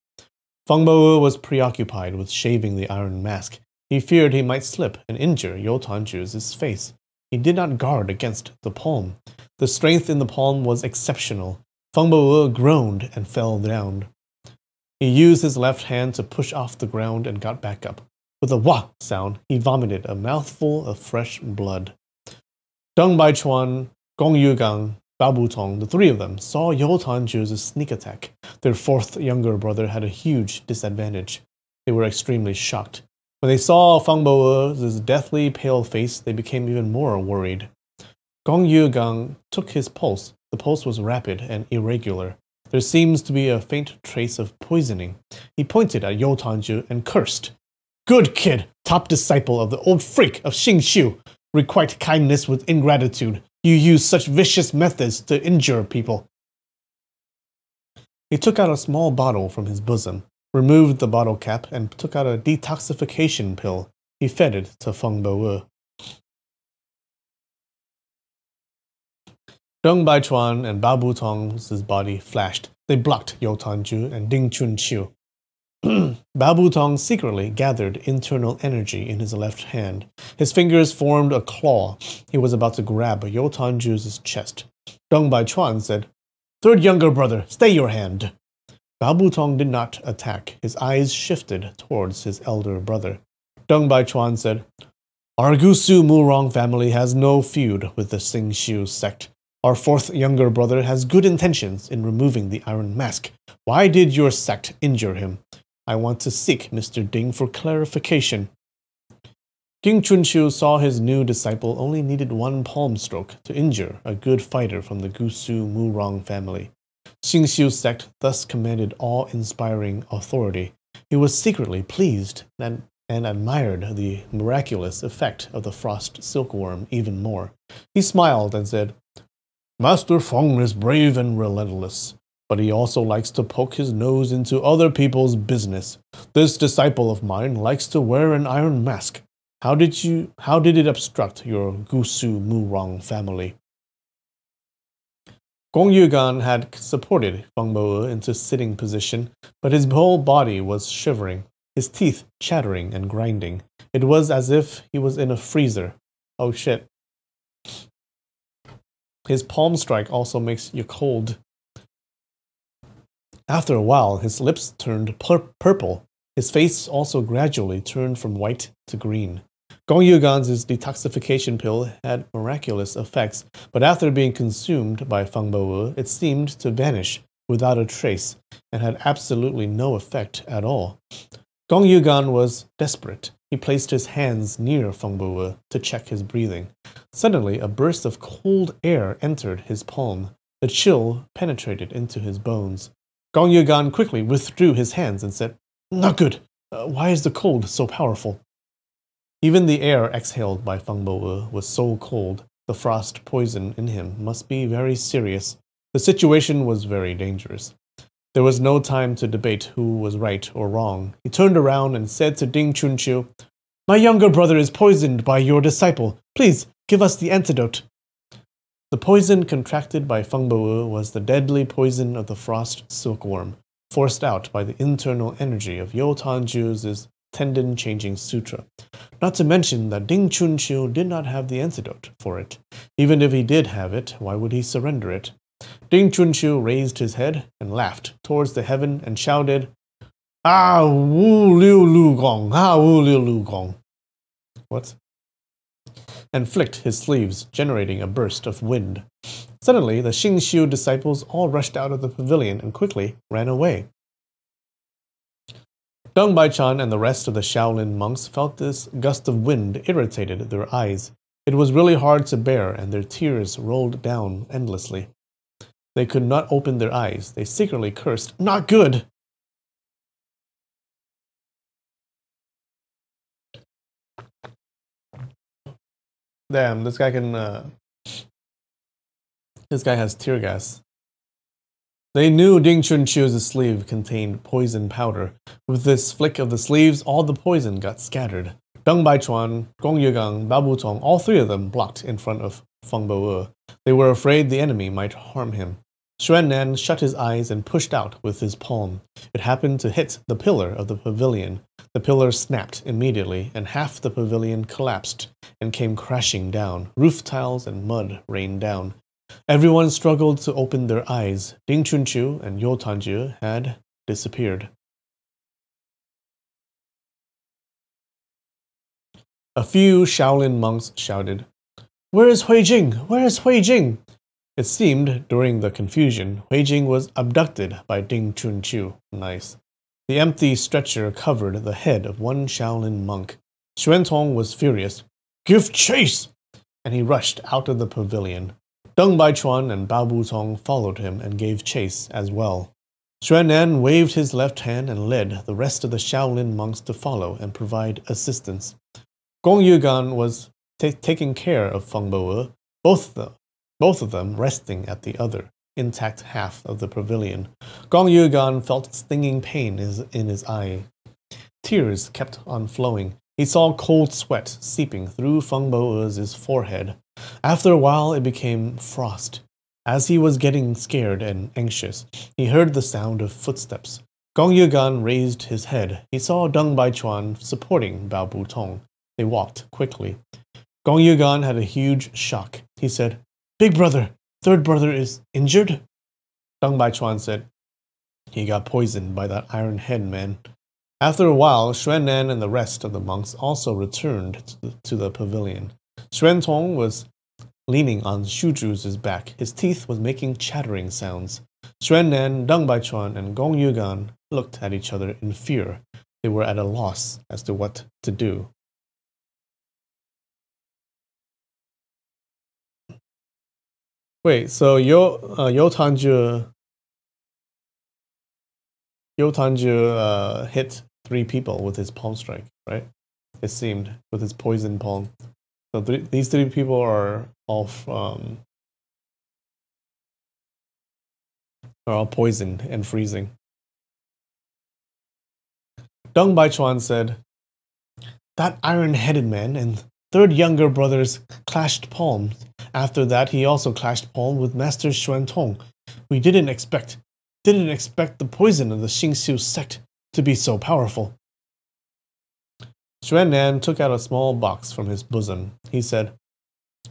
Feng Bo Wu was preoccupied with shaving the iron mask. He feared he might slip and injure Yo Tanju's face. He did not guard against the palm. The strength in the palm was exceptional. Feng Bo Wu groaned and fell down. He used his left hand to push off the ground and got back up. With a wah sound, he vomited a mouthful of fresh blood. Deng Bai Chuan, Gong Yu Gang, Bao Butong, the three of them, saw Yo Tanju's sneak attack. Their fourth younger brother had a huge disadvantage. They were extremely shocked. When they saw Feng Bo Wu's deathly pale face, they became even more worried. Gong Yu Gang took his pulse. The pulse was rapid and irregular. There seems to be a faint trace of poisoning. He pointed at Yo Tanju and cursed. "Good kid, top disciple of the old freak of Xingxiu. Requite kindness with ingratitude. You use such vicious methods to injure people." He took out a small bottle from his bosom, removed the bottle cap, and took out a detoxification pill. He fed it to Feng Bo Wu. Deng Bai Chuan and Bao Butong's body flashed. They blocked Yo Tanju and Ding Chunqiu. Bao Butong secretly gathered internal energy in his left hand. His fingers formed a claw. He was about to grab Yo Tanju's chest. Deng Bai Chuan said, "Third younger brother, stay your hand." Bao Butong did not attack. His eyes shifted towards his elder brother. Deng Bai Chuan said, "Our Gusu Murong family has no feud with the Xingxiu sect. Our fourth younger brother has good intentions in removing the iron mask. Why did your sect injure him? I want to seek Mr. Ding for clarification." Ding Chunqiu saw his new disciple only needed one palm stroke to injure a good fighter from the Gusu Murong family. Xingxiu sect thus commanded awe-inspiring authority. He was secretly pleased and admired the miraculous effect of the frost silkworm even more. He smiled and said, "Master Feng is brave and relentless, but he also likes to poke his nose into other people's business. This disciple of mine likes to wear an iron mask. How did it obstruct your Gusu Murong family?" Gong Yugan had supported Feng Bo Wu into sitting position, but his whole body was shivering, his teeth chattering and grinding. It was as if he was in a freezer. Oh shit. His palm strike also makes you cold. After a while, his lips turned purple. His face also gradually turned from white to green. Gong Yugan's detoxification pill had miraculous effects, but after being consumed by Feng Bo Wu, it seemed to vanish without a trace and had absolutely no effect at all. Gong Yu Gang was desperate. He placed his hands near Feng Bo Wu to check his breathing. Suddenly, a burst of cold air entered his palm. The chill penetrated into his bones. Gong Yu Gang quickly withdrew his hands and said, "Not good. Why is the cold so powerful?" Even the air exhaled by Feng Bo Wu was so cold. The frost poison in him must be very serious. The situation was very dangerous. There was no time to debate who was right or wrong. He turned around and said to Ding Chunqiu, "My younger brother is poisoned by your disciple. Please, give us the antidote." The poison contracted by Feng Bo Wu was the deadly poison of the frost silkworm, forced out by the internal energy of Yo Tanju's Tendon Changing Sutra. Not to mention that Ding Chunqiu did not have the antidote for it. Even if he did have it, why would he surrender it? Ding Chunqiu raised his head and laughed towards the heaven and shouted, "Ah, Wu Liu Lu Gong! Ah, Wu Liu Lu Gong!" What? And flicked his sleeves, generating a burst of wind. Suddenly, the Xingxiu disciples all rushed out of the pavilion and quickly ran away. Deng Bai Chuan and the rest of the Shaolin monks felt this gust of wind irritated their eyes. It was really hard to bear, and their tears rolled down endlessly. They could not open their eyes. They secretly cursed, "Not good!" Damn, this guy can... This guy has tear gas. They knew Ding Chunqiu's sleeve contained poison powder. With this flick of the sleeves, all the poison got scattered. Deng Baichuan, Gong Yugang, Bao Butong, all three of them blocked in front of Feng Bo Wu. They were afraid the enemy might harm him. Xuannan shut his eyes and pushed out with his palm. It happened to hit the pillar of the pavilion. The pillar snapped immediately, and half the pavilion collapsed and came crashing down. Roof tiles and mud rained down. Everyone struggled to open their eyes. Ding Chunqiu and Yo Tanju had disappeared. A few Shaolin monks shouted, "Where is Hui Jing? Where is Hui Jing?" It seemed, during the confusion, Hui Jing was abducted by Ding Chunqiu. Nice. The empty stretcher covered the head of one Shaolin monk. Xuan Tong was furious. "Give chase!" And he rushed out of the pavilion. Deng Baichuan and Bao Butong followed him and gave chase as well. Xuannan waved his left hand and led the rest of the Shaolin monks to follow and provide assistance. Gong Yugan was taking care of Feng Bo Wu, both of them resting at the other intact half of the pavilion. Gong Yugan felt stinging pain in his eye. Tears kept on flowing. He saw cold sweat seeping through Feng Bo Wu's forehead. After a while, it became frost. As he was getting scared and anxious, he heard the sound of footsteps. Gong Yugan raised his head. He saw Deng Baichuan supporting Bao Butong. They walked quickly. Gong Yugan had a huge shock. He said, "Big brother, third brother is injured?" Deng Baichuan said, "He got poisoned by that iron head man." After a while, Xuannan and the rest of the monks also returned to the pavilion. Xuan Tong was leaning on Xu Zhu's back. His teeth was making chattering sounds. Xuannan, Deng Baichuan, and Gong Yugan looked at each other in fear. They were at a loss as to what to do. Wait, so Yo Tanju hit three people with his palm strike, right? It seemed, with his poison palm. So these three people are all poisoned and freezing. Deng Baichuan said, "That iron-headed man and third younger brothers clashed palms. After that, he also clashed palm with Master Xuan Tong. We didn't expect the poison of the Xingxiu sect to be so powerful." Xuannan took out a small box from his bosom. He said,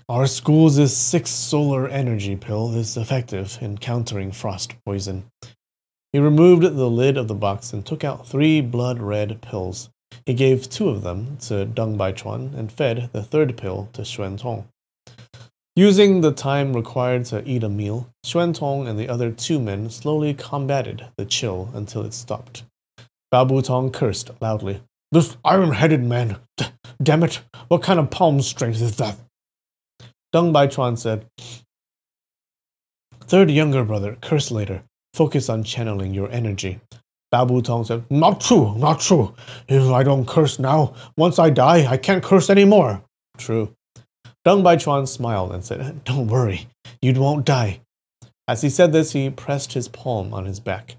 "Our school's sixth solar energy pill is effective in countering frost poison." He removed the lid of the box and took out three blood-red pills. He gave two of them to Deng Baichuan and fed the third pill to Xuan Tong. Using the time required to eat a meal, Xuan Tong and the other two men slowly combated the chill until it stopped. Bao Butong cursed loudly. This iron-headed man! Damn it! What kind of palm strength is that? Deng Bai Chuan said, Third younger brother, curse later. Focus on channeling your energy. Bao Butong said, Not true, not true. If I don't curse now, once I die, I can't curse anymore. True. Deng Bai Chuan smiled and said, Don't worry, you won't die. As he said this, he pressed his palm on his back,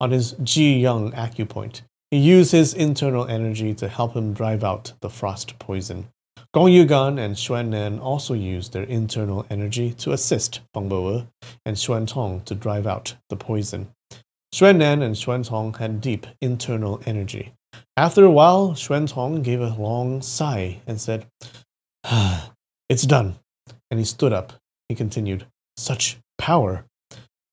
on his Ji Yang acupoint. He used his internal energy to help him drive out the frost poison. Gong Yu Gang and Xuannan also used their internal energy to assist Feng Bo Wu and Xuan Tong to drive out the poison. Xuannan and Xuan Tong had deep internal energy. After a while, Xuan Tong gave a long sigh and said, ah, it's done. And he stood up. He continued, Such power.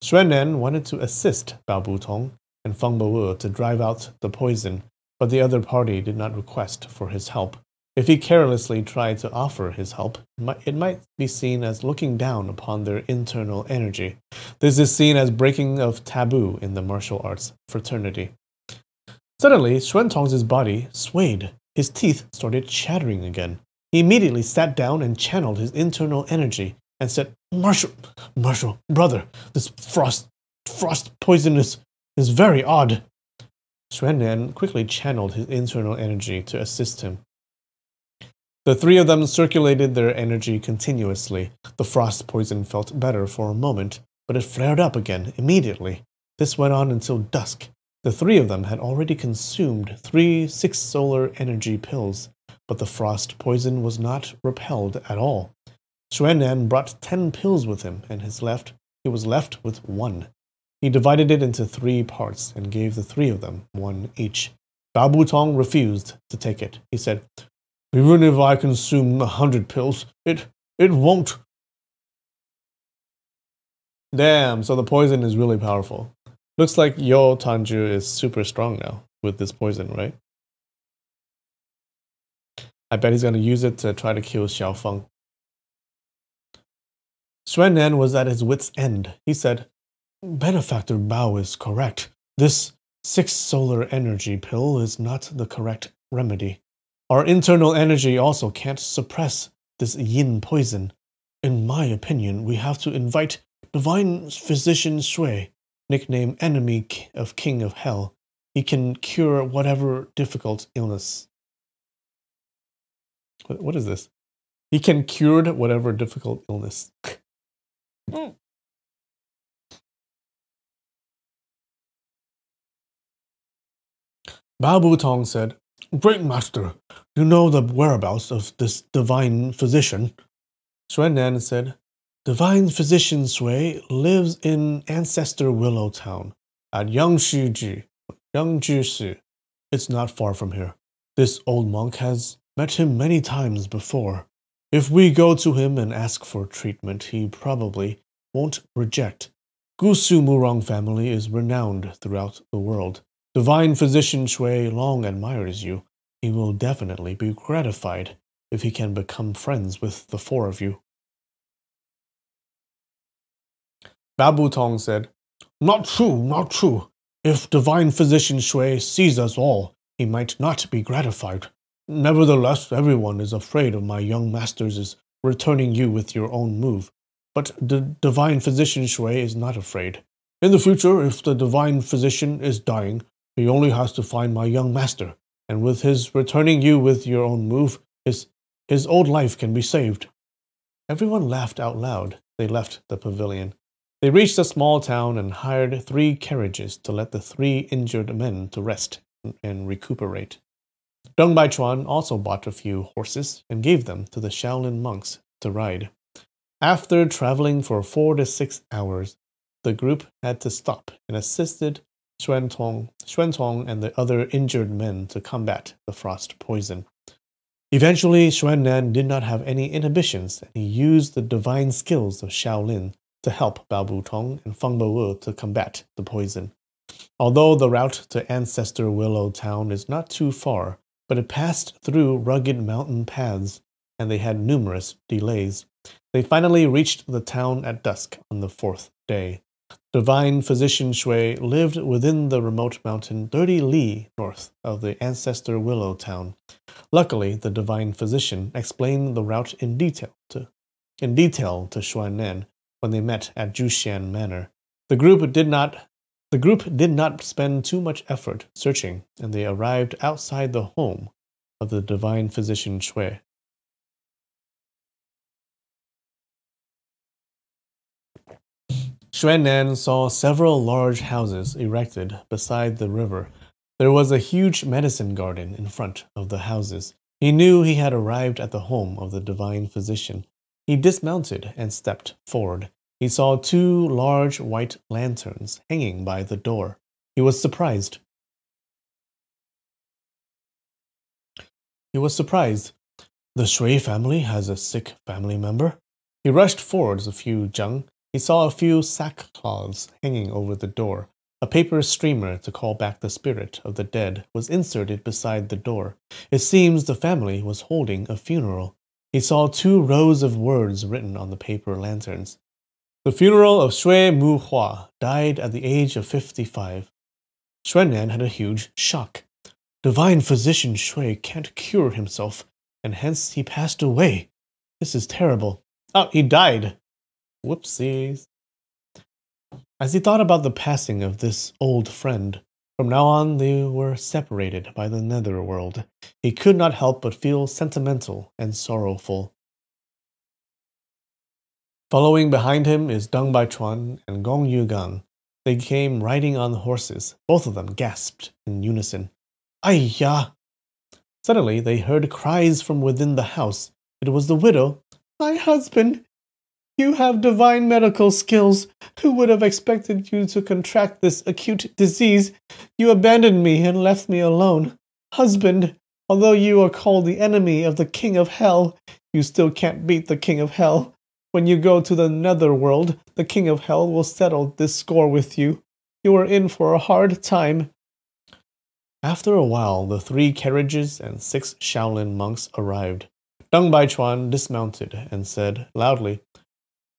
Xuannan wanted to assist Bao Butong and Feng Bo Wu to drive out the poison, but the other party did not request for his help. If he carelessly tried to offer his help, it might be seen as looking down upon their internal energy. This is seen as breaking of taboo in the martial arts fraternity. Suddenly, Xuan Tong's body swayed. His teeth started chattering again. He immediately sat down and channeled his internal energy and said, Marshal, brother, this frost poisonous is very odd. Xuannan quickly channeled his internal energy to assist him. The three of them circulated their energy continuously. The frost poison felt better for a moment, but it flared up again immediately. This went on until dusk. The three of them had already consumed 3 6 solar energy pills, but the frost poison was not repelled at all. Xuannan brought 10 pills with him, and he was left with 1. He divided it into 3 parts and gave the three of them 1 each. Bao Butong refused to take it. He said, Even if I consume 100 pills, it won't. Damn, so the poison is really powerful. Looks like Yo Tanju is super strong now with this poison, right? I bet he's going to use it to try to kill Xiao Feng. Xuannan was at his wit's end. He said, Benefactor Bao is correct. This 6 solar energy pill is not the correct remedy. Our internal energy also can't suppress this yin poison. In my opinion, we have to invite Divine Physician Shui, nicknamed Enemy of King of Hell. He can cure whatever difficult illness. What is this? He can cure whatever difficult illness. Bao Butong said, Great Master, you know the whereabouts of this divine physician. Xuannan said, Divine Physician Shui lives in Ancestor Willow Town at Yangshuji. It's not far from here. This old monk has met him many times before. If we go to him and ask for treatment, he probably won't reject. Gusu Murong family is renowned throughout the world. Divine Physician Shui long admires you. He will definitely be gratified if he can become friends with the 4 of you. Bao Butong said, Not true, not true. If Divine Physician Shui sees us all, he might not be gratified. Nevertheless, everyone is afraid of my young masters returning you with your own move. But the Divine Physician Shui is not afraid. In the future, if the Divine Physician is dying, he only has to find my young master, and with his returning you with your own move, his old life can be saved. Everyone laughed out loud. They left the pavilion. They reached a small town and hired 3 carriages to let the 3 injured men to rest and recuperate. Deng Bai Chuan also bought a few horses and gave them to the Shaolin monks to ride. After traveling for 4 to 6 hours, the group had to stop and assisted Xuan Tong and the other injured men to combat the frost poison. Eventually, Xuannan did not have any inhibitions, and he used the divine skills of Shaolin to help Bao Butong and Feng Bo Wu to combat the poison. Although the route to Ancestor Willow Town is not too far, but it passed through rugged mountain paths, and they had numerous delays. They finally reached the town at dusk on the 4th day. Divine Physician Shui lived within the remote mountain 30 li north of the Ancestor Willow Town. Luckily, the Divine Physician explained the route in detail to Xuannan when they met at Jushan Manor. The group did not spend too much effort searching, and they arrived outside the home of the Divine Physician Shui. Xuannan saw several large houses erected beside the river. There was a huge medicine garden in front of the houses. He knew he had arrived at the home of the Divine Physician. He dismounted and stepped forward. He saw two large white lanterns hanging by the door. He was surprised. The Shui family has a sick family member. He rushed forwards a few zheng. He saw a few sackcloths hanging over the door. A paper streamer to call back the spirit of the dead was inserted beside the door. It seems the family was holding a funeral. He saw two rows of words written on the paper lanterns. The funeral of Xue Muhua died at the age of 55. Xuannan had a huge shock. Divine Physician Shui can't cure himself, and hence he passed away. This is terrible. Oh, he died. Whoopsies. As he thought about the passing of this old friend, from now on they were separated by the netherworld. He could not help but feel sentimental and sorrowful. Following behind him is Deng Bai Chuan and Gong Yu Gang. They came riding on horses. Both of them gasped in unison. Aiya! Suddenly they heard cries from within the house. It was the widow. My husband! You have divine medical skills. Who would have expected you to contract this acute disease? You abandoned me and left me alone. Husband, although you are called the enemy of the king of hell, you still can't beat the king of hell. When you go to the netherworld, the king of hell will settle this score with you. You are in for a hard time. After a while, the three carriages and 6 Shaolin monks arrived. Deng Bai Chuan dismounted and said loudly,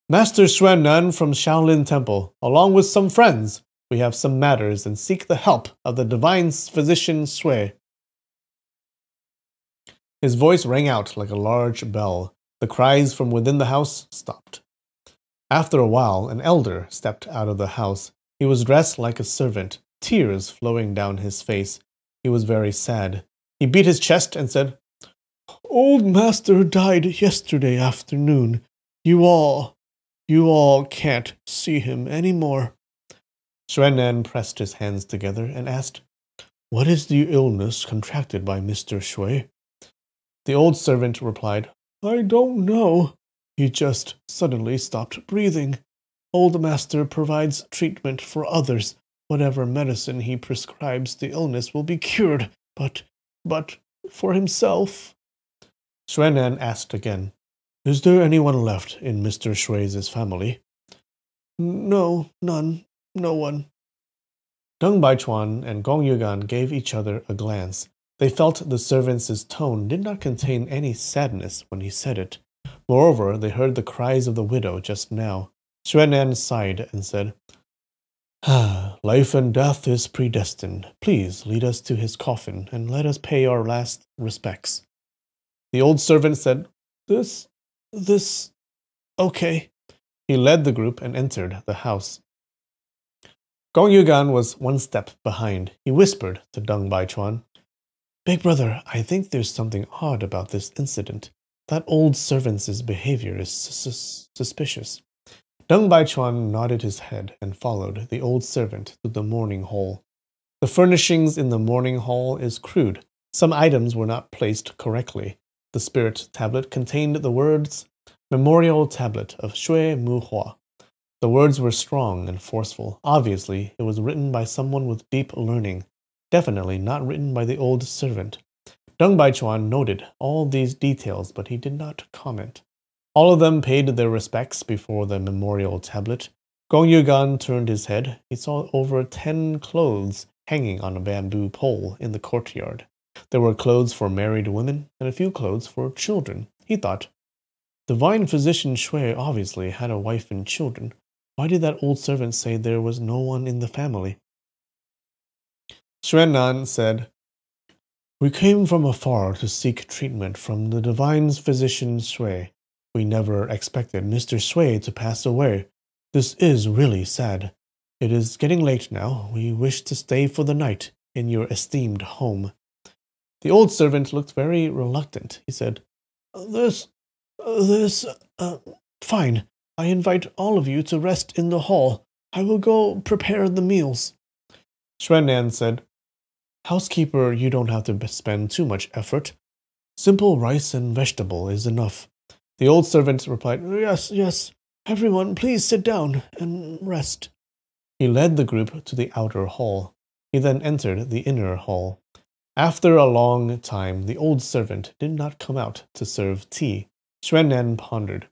Master Xuannan from Shaolin Temple, along with some friends, we have some matters and seek the help of the Divine Physician Shui. His voice rang out like a large bell. The cries from within the house stopped. After a while, an elder stepped out of the house. He was dressed like a servant, tears flowing down his face. He was very sad. He beat his chest and said, Old Master died yesterday afternoon. You all can't see him anymore. Xuannan pressed his hands together and asked, What is the illness contracted by Mr. Shui? The old servant replied, I don't know. He just suddenly stopped breathing. Old Master provides treatment for others. Whatever medicine he prescribes, the illness will be cured. But for himself? Xuannan asked again. Is there anyone left in Mr. Shui's family? No, none. No one. Deng Bai Chuan and Gong Yugan gave each other a glance. They felt the servant's tone did not contain any sadness when he said it. Moreover, they heard the cries of the widow just now. Xuannan sighed and said, Life and death is predestined. Please lead us to his coffin and let us pay our last respects. The old servant said, This... okay. He led the group and entered the house. Gong Yugan was one step behind. He whispered to Deng Bai Chuan, Big brother, I think there's something odd about this incident. That old servant's behavior is suspicious. Deng Bai Chuan nodded his head and followed the old servant to the mourning hall. The furnishings in the mourning hall is crude. Some items were not placed correctly. The spirit tablet contained the words, Memorial Tablet of Xue Muhua. The words were strong and forceful. Obviously, it was written by someone with deep learning. Definitely not written by the old servant. Deng Bai Chuan noted all these details, but he did not comment. All of them paid their respects before the memorial tablet. Gong Yugan turned his head. He saw over 10 clothes hanging on a bamboo pole in the courtyard. There were clothes for married women and a few clothes for children. He thought, Divine Physician Shui obviously had a wife and children. Why did that old servant say there was no one in the family? Xuannan said, "We came from afar to seek treatment from the divine physician Shui. We never expected Mr. Shui to pass away. This is really sad. It is getting late now. We wish to stay for the night in your esteemed home." The old servant looked very reluctant. He said, Fine. I invite all of you to rest in the hall. I will go prepare the meals." Xuannan said, "Housekeeper, you don't have to spend too much effort. Simple rice and vegetable is enough." The old servant replied, Yes. Everyone, please sit down and rest." He led the group to the outer hall. He then entered the inner hall. After a long time, the old servant did not come out to serve tea. Xuannan pondered.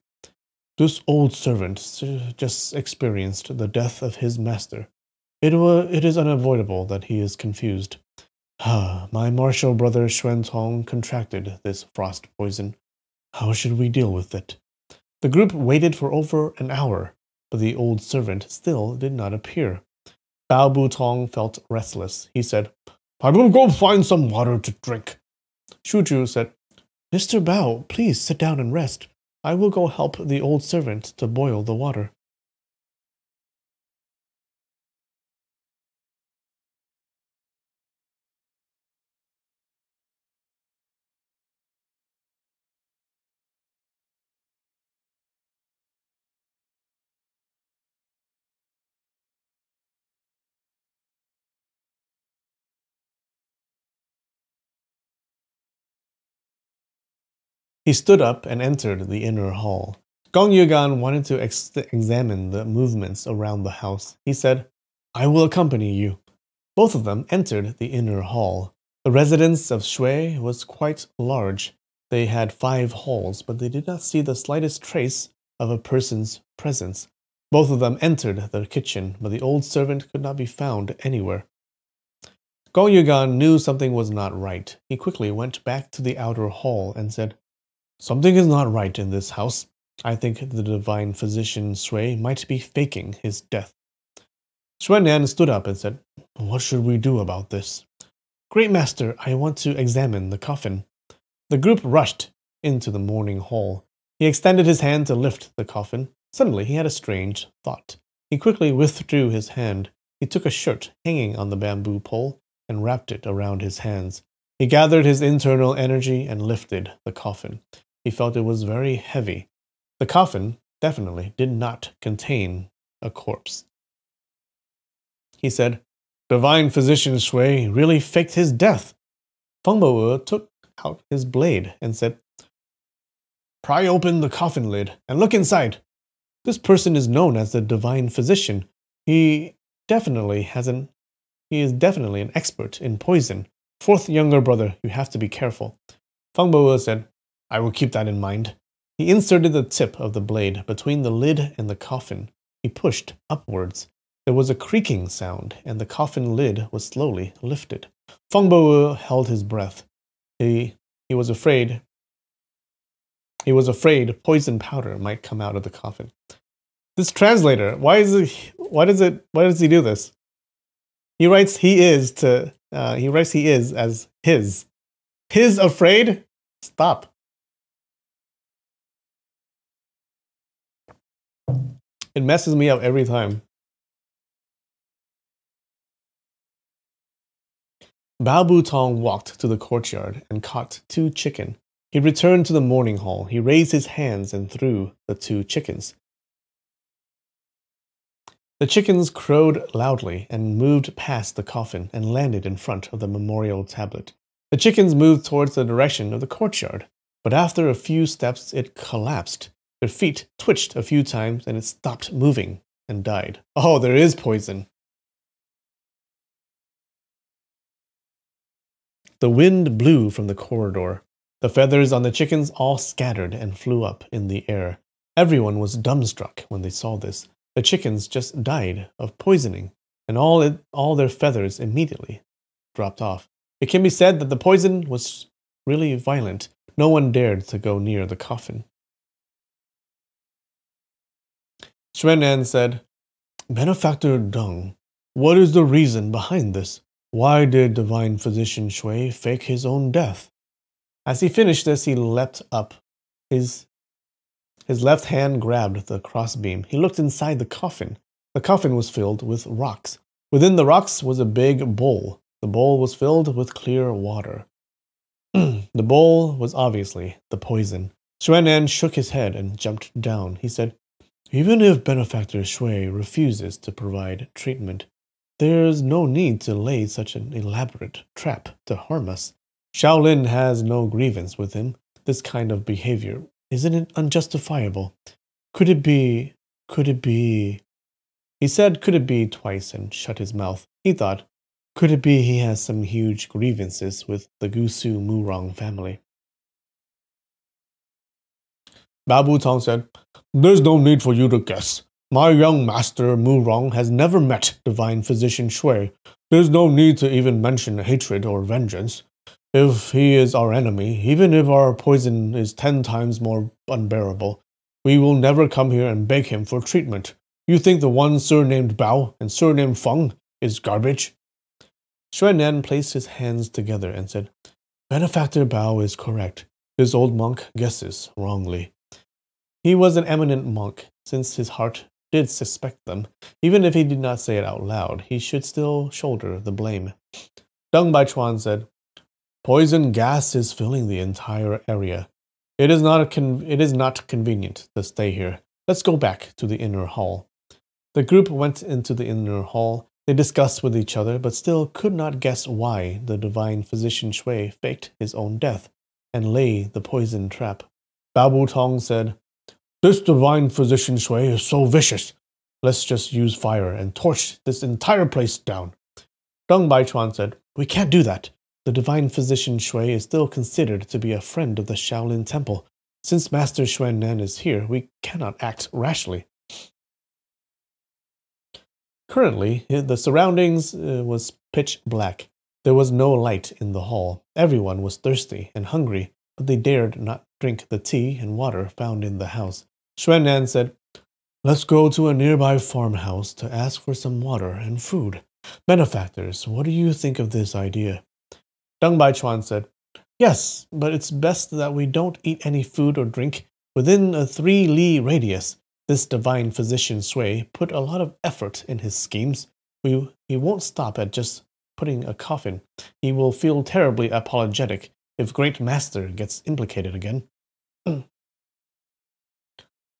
This old servant just experienced the death of his master. It is unavoidable that he is confused. My martial brother Xuan Tong contracted this frost poison. How should we deal with it? The group waited for over an hour, but the old servant still did not appear. Bao Butong felt restless. He said, "I will go find some water to drink." Xu Zhu said, "Mr. Bao, please sit down and rest. I will go help the old servant to boil the water." He stood up and entered the inner hall. Gong Yu Gang wanted to examine the movements around the house. He said, "I will accompany you." Both of them entered the inner hall. The residence of Shui was quite large. They had 5 halls, but they did not see the slightest trace of a person's presence. Both of them entered the kitchen, but the old servant could not be found anywhere. Gong Yu Gang knew something was not right. He quickly went back to the outer hall and said, "Something is not right in this house. I think the divine physician Shui might be faking his death." Xuannan stood up and said, "What should we do about this?" "Great master, I want to examine the coffin." The group rushed into the morning hall. He extended his hand to lift the coffin. Suddenly he had a strange thought. He quickly withdrew his hand. He took a shirt hanging on the bamboo pole and wrapped it around his hands. He gathered his internal energy and lifted the coffin. He felt it was very heavy. The coffin definitely did not contain a corpse. He said, "Divine physician Shui really faked his death." Feng Bo Wu took out his blade and said, "Pry open the coffin lid and look inside. This person is known as the divine physician. He is definitely an expert in poison. Fourth younger brother, you have to be careful." Feng Bo Wu said, "I will keep that in mind." He inserted the tip of the blade between the lid and the coffin. He pushed upwards. There was a creaking sound, and the coffin lid was slowly lifted. Feng Bo Wu held his breath. He was afraid poison powder might come out of the coffin. This translator, why does he do this? He writes he is as his. His afraid? Stop. It messes me up every time. Bao Butong walked to the courtyard and caught 2 chicken. He returned to the morning hall. He raised his hands and threw the 2 chickens. The chickens crowed loudly and moved past the coffin and landed in front of the memorial tablet. The chickens moved towards the direction of the courtyard, but after a few steps it collapsed. Their feet twitched a few times and it stopped moving and died. Oh, there is poison. The wind blew from the corridor. The feathers on the chickens all scattered and flew up in the air. Everyone was dumbstruck when they saw this. The chickens just died of poisoning, and all their feathers immediately dropped off. It can be said that the poison was really violent. No one dared to go near the coffin. Xuannan said, Benefactor Deng, what is the reason behind this? Why did Divine Physician Shui fake his own death? As he finished this, he leapt up. His left hand grabbed the crossbeam. He looked inside the coffin. The coffin was filled with rocks. Within the rocks was a big bowl. The bowl was filled with clear water. The bowl was obviously the poison. Xuannan shook his head and jumped down. He said, even if Benefactor Shui refuses to provide treatment, there's no need to lay such an elaborate trap to harm us. Shaolin has no grievance with him. This kind of behavior, isn't it unjustifiable? Could it be... He said, could it be twice and shut his mouth. He thought, could it be he has some huge grievances with the Gusu Murong family? Bao Butong said, there's no need for you to guess. My young master Murong has never met Divine Physician Shui. There's no need to even mention hatred or vengeance. If he is our enemy, even if our poison is 10 times more unbearable, we will never come here and beg him for treatment. You think the one surnamed Bao and surnamed Feng is garbage? Xuannan placed his hands together and said, Benefactor Bao is correct. This old monk guesses wrongly. He was an eminent monk, since his heart did suspect them. Even if he did not say it out loud, he should still shoulder the blame. Deng Bai Chuan said, poison gas is filling the entire area. It is not convenient to stay here. Let's go back to the inner hall. The group went into the inner hall. They discussed with each other, but still could not guess why the Divine Physician Shui faked his own death and lay the poison trap. Bao Butong said, this Divine Physician Shui is so vicious. Let's just use fire and torch this entire place down. Deng Bai Chuan said, we can't do that. The Divine Physician Shui is still considered to be a friend of the Shaolin Temple. Since Master Xuannan is here, we cannot act rashly. Currently, the surroundings was pitch black. There was no light in the hall. Everyone was thirsty and hungry, but they dared not drink the tea and water found in the house. Xuannan said, let's go to a nearby farmhouse to ask for some water and food. Benefactors, what do you think of this idea? Deng Bai Chuan said, yes, but it's best that we don't eat any food or drink within a 3 li radius. This Divine Physician Shui put a lot of effort in his schemes. He won't stop at just putting a coffin. He will feel terribly apologetic if Great Master gets implicated again.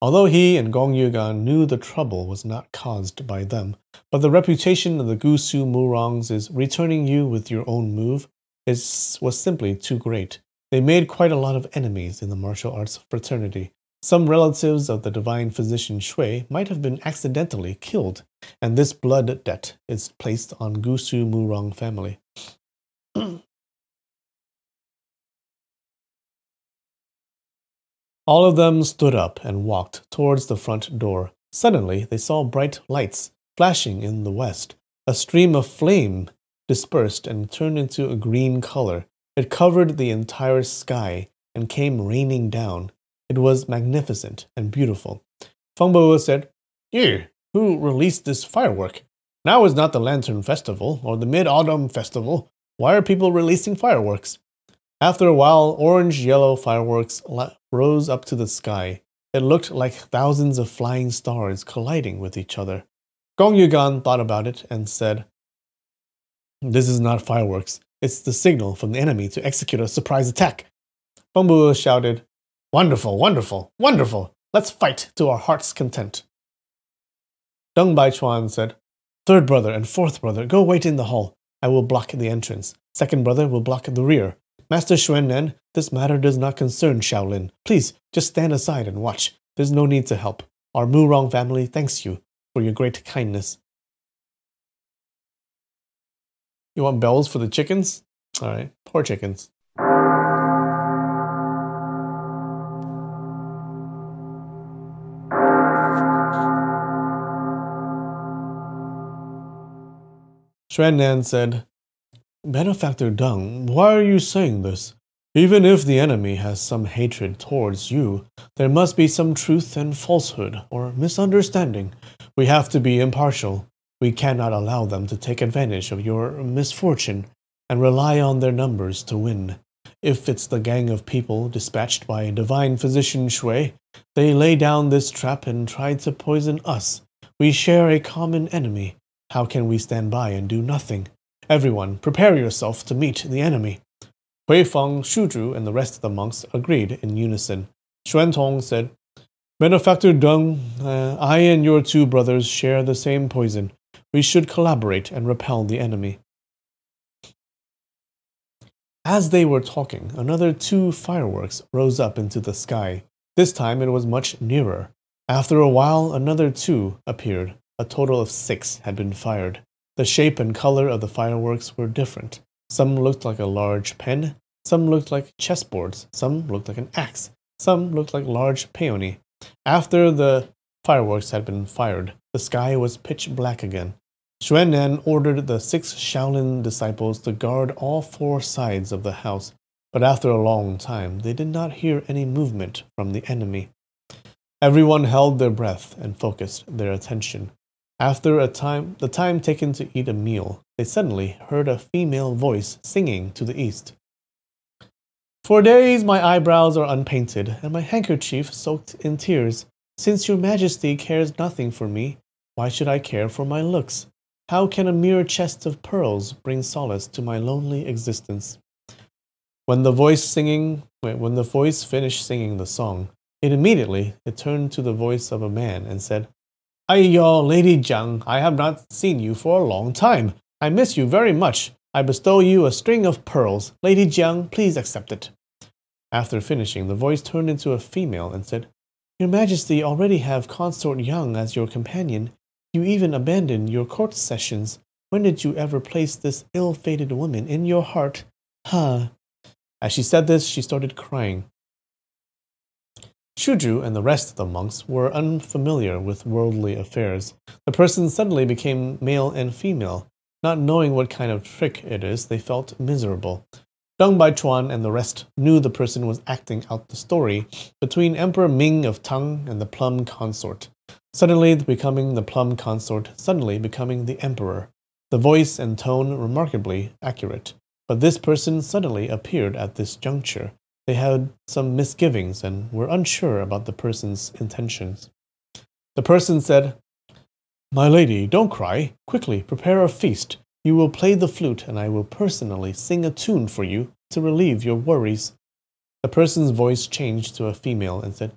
Although he and Gong Yu Gang knew the trouble was not caused by them, but the reputation of the Gusu Murongs is returning you with your own move. It was simply too great. They made quite a lot of enemies in the martial arts fraternity. Some relatives of the Divine Physician Shui might have been accidentally killed, and this blood debt is placed on Gusu Murong family. All of them stood up and walked towards the front door. Suddenly, they saw bright lights flashing in the west. A stream of flame dispersed and turned into a green color. It covered the entire sky and came raining down. It was magnificent and beautiful. Feng Bo Wu said, "Ew, who released this firework? Now is not the Lantern Festival or the Mid-Autumn Festival. Why are people releasing fireworks?" After a while, orange-yellow fireworks rose up to the sky. It looked like thousands of flying stars colliding with each other. Gong Yugan thought about it and said, this is not fireworks. It's the signal from the enemy to execute a surprise attack. Feng Bo Wu shouted, wonderful, wonderful, wonderful. Let's fight to our heart's content. Deng Bai Chuan said, third brother and fourth brother, go wait in the hall. I will block the entrance. Second brother will block the rear. Master Xuannan, this matter does not concern Shaolin. Please, just stand aside and watch. There's no need to help. Our Murong family thanks you for your great kindness. You want bells for the chickens? All right, poor chickens. Xuannan said, Benefactor Deng, why are you saying this? Even if the enemy has some hatred towards you, there must be some truth and falsehood or misunderstanding. We have to be impartial. We cannot allow them to take advantage of your misfortune and rely on their numbers to win. If it's the gang of people dispatched by Divine Physician Shui, they lay down this trap and try to poison us. We share a common enemy. How can we stand by and do nothing? Everyone, prepare yourself to meet the enemy. Hui Feng, Xu Zhu, and the rest of the monks agreed in unison. Xuan Tong said, Benefactor Deng, I and your two brothers share the same poison. We should collaborate and repel the enemy. As they were talking, another two fireworks rose up into the sky. This time it was much nearer. After a while, another two appeared. A total of 6 had been fired. The shape and color of the fireworks were different. Some looked like a large pen, some looked like chessboards, some looked like an axe, some looked like large peony. After the fireworks had been fired, the sky was pitch black again. Xuannan ordered the 6 Shaolin disciples to guard all 4 sides of the house, but after a long time, they did not hear any movement from the enemy. Everyone held their breath and focused their attention. After a time, the time taken to eat a meal, they suddenly heard a female voice singing to the east. For days my eyebrows are unpainted, and my handkerchief soaked in tears. Since your majesty cares nothing for me, why should I care for my looks? How can a mere chest of pearls bring solace to my lonely existence? When the voice finished singing the song, it turned to the voice of a man and said, Aiyo, Lady Zhang, I have not seen you for a long time. I miss you very much. I bestow you a string of pearls. Lady Zhang, please accept it. After finishing, the voice turned into a female and said, Your Majesty already have Consort Yang as your companion. You even abandoned your court sessions. When did you ever place this ill-fated woman in your heart? Ha! Huh. As she said this, she started crying. Xu Zhu and the rest of the monks were unfamiliar with worldly affairs. The person suddenly became male and female. Not knowing what kind of trick it is, they felt miserable. Deng Bai Chuan and the rest knew the person was acting out the story between Emperor Ming of Tang and the plum consort, suddenly becoming the emperor. The voice and tone remarkably accurate, but this person suddenly appeared at this juncture. They had some misgivings and were unsure about the person's intentions. The person said, My lady, don't cry. Quickly, prepare a feast. You will play the flute and I will personally sing a tune for you to relieve your worries. The person's voice changed to a female and said,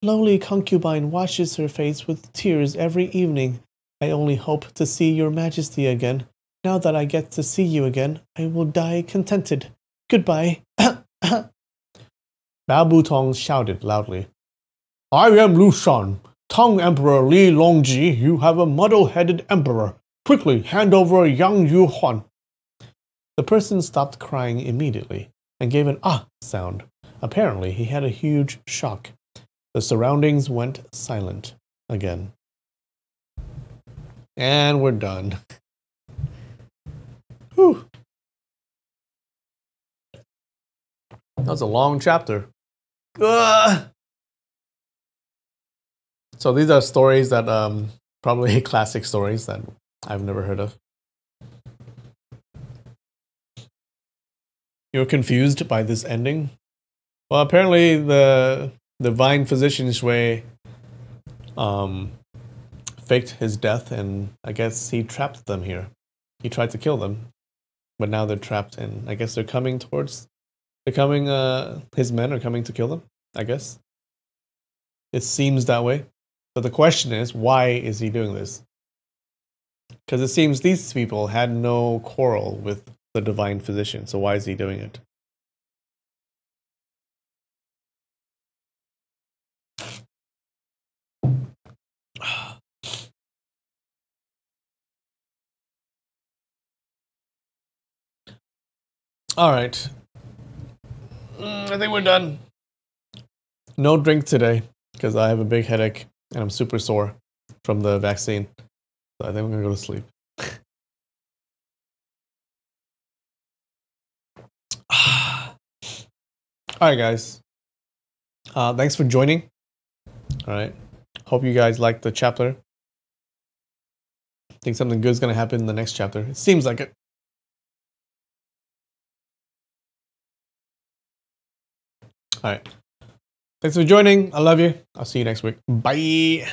Lowly concubine washes her face with tears every evening. I only hope to see your majesty again. Now that I get to see you again, I will die contented. Goodbye. Bao Butong shouted loudly, I am Lu Shan, Tang Emperor Li Longji. You have a muddle-headed emperor. Quickly hand over Yang Yuhuan. The person stopped crying immediately and gave an ah sound. Apparently, he had a huge shock. The surroundings went silent again. And we're done. Whew. That was a long chapter. Ugh! So these are stories that, probably classic stories that I've never heard of. You're confused by this ending? Well, apparently the divine physician Shui faked his death, and I guess he trapped them here. He tried to kill them, but now they're trapped, and I guess they're coming towards... his men are coming to kill them, I guess. It seems that way. But the question is, why is he doing this? Because it seems these people had no quarrel with the divine physician, so why is he doing it? All right. I think we're done. No drink today because I have a big headache and I'm super sore from the vaccine. So I think I'm gonna go to sleep. All right, guys. Thanks for joining. All right. Hope you guys liked the chapter. I think something good is going to happen in the next chapter. It seems like it. All right. Thanks for joining. I love you. I'll see you next week. Bye.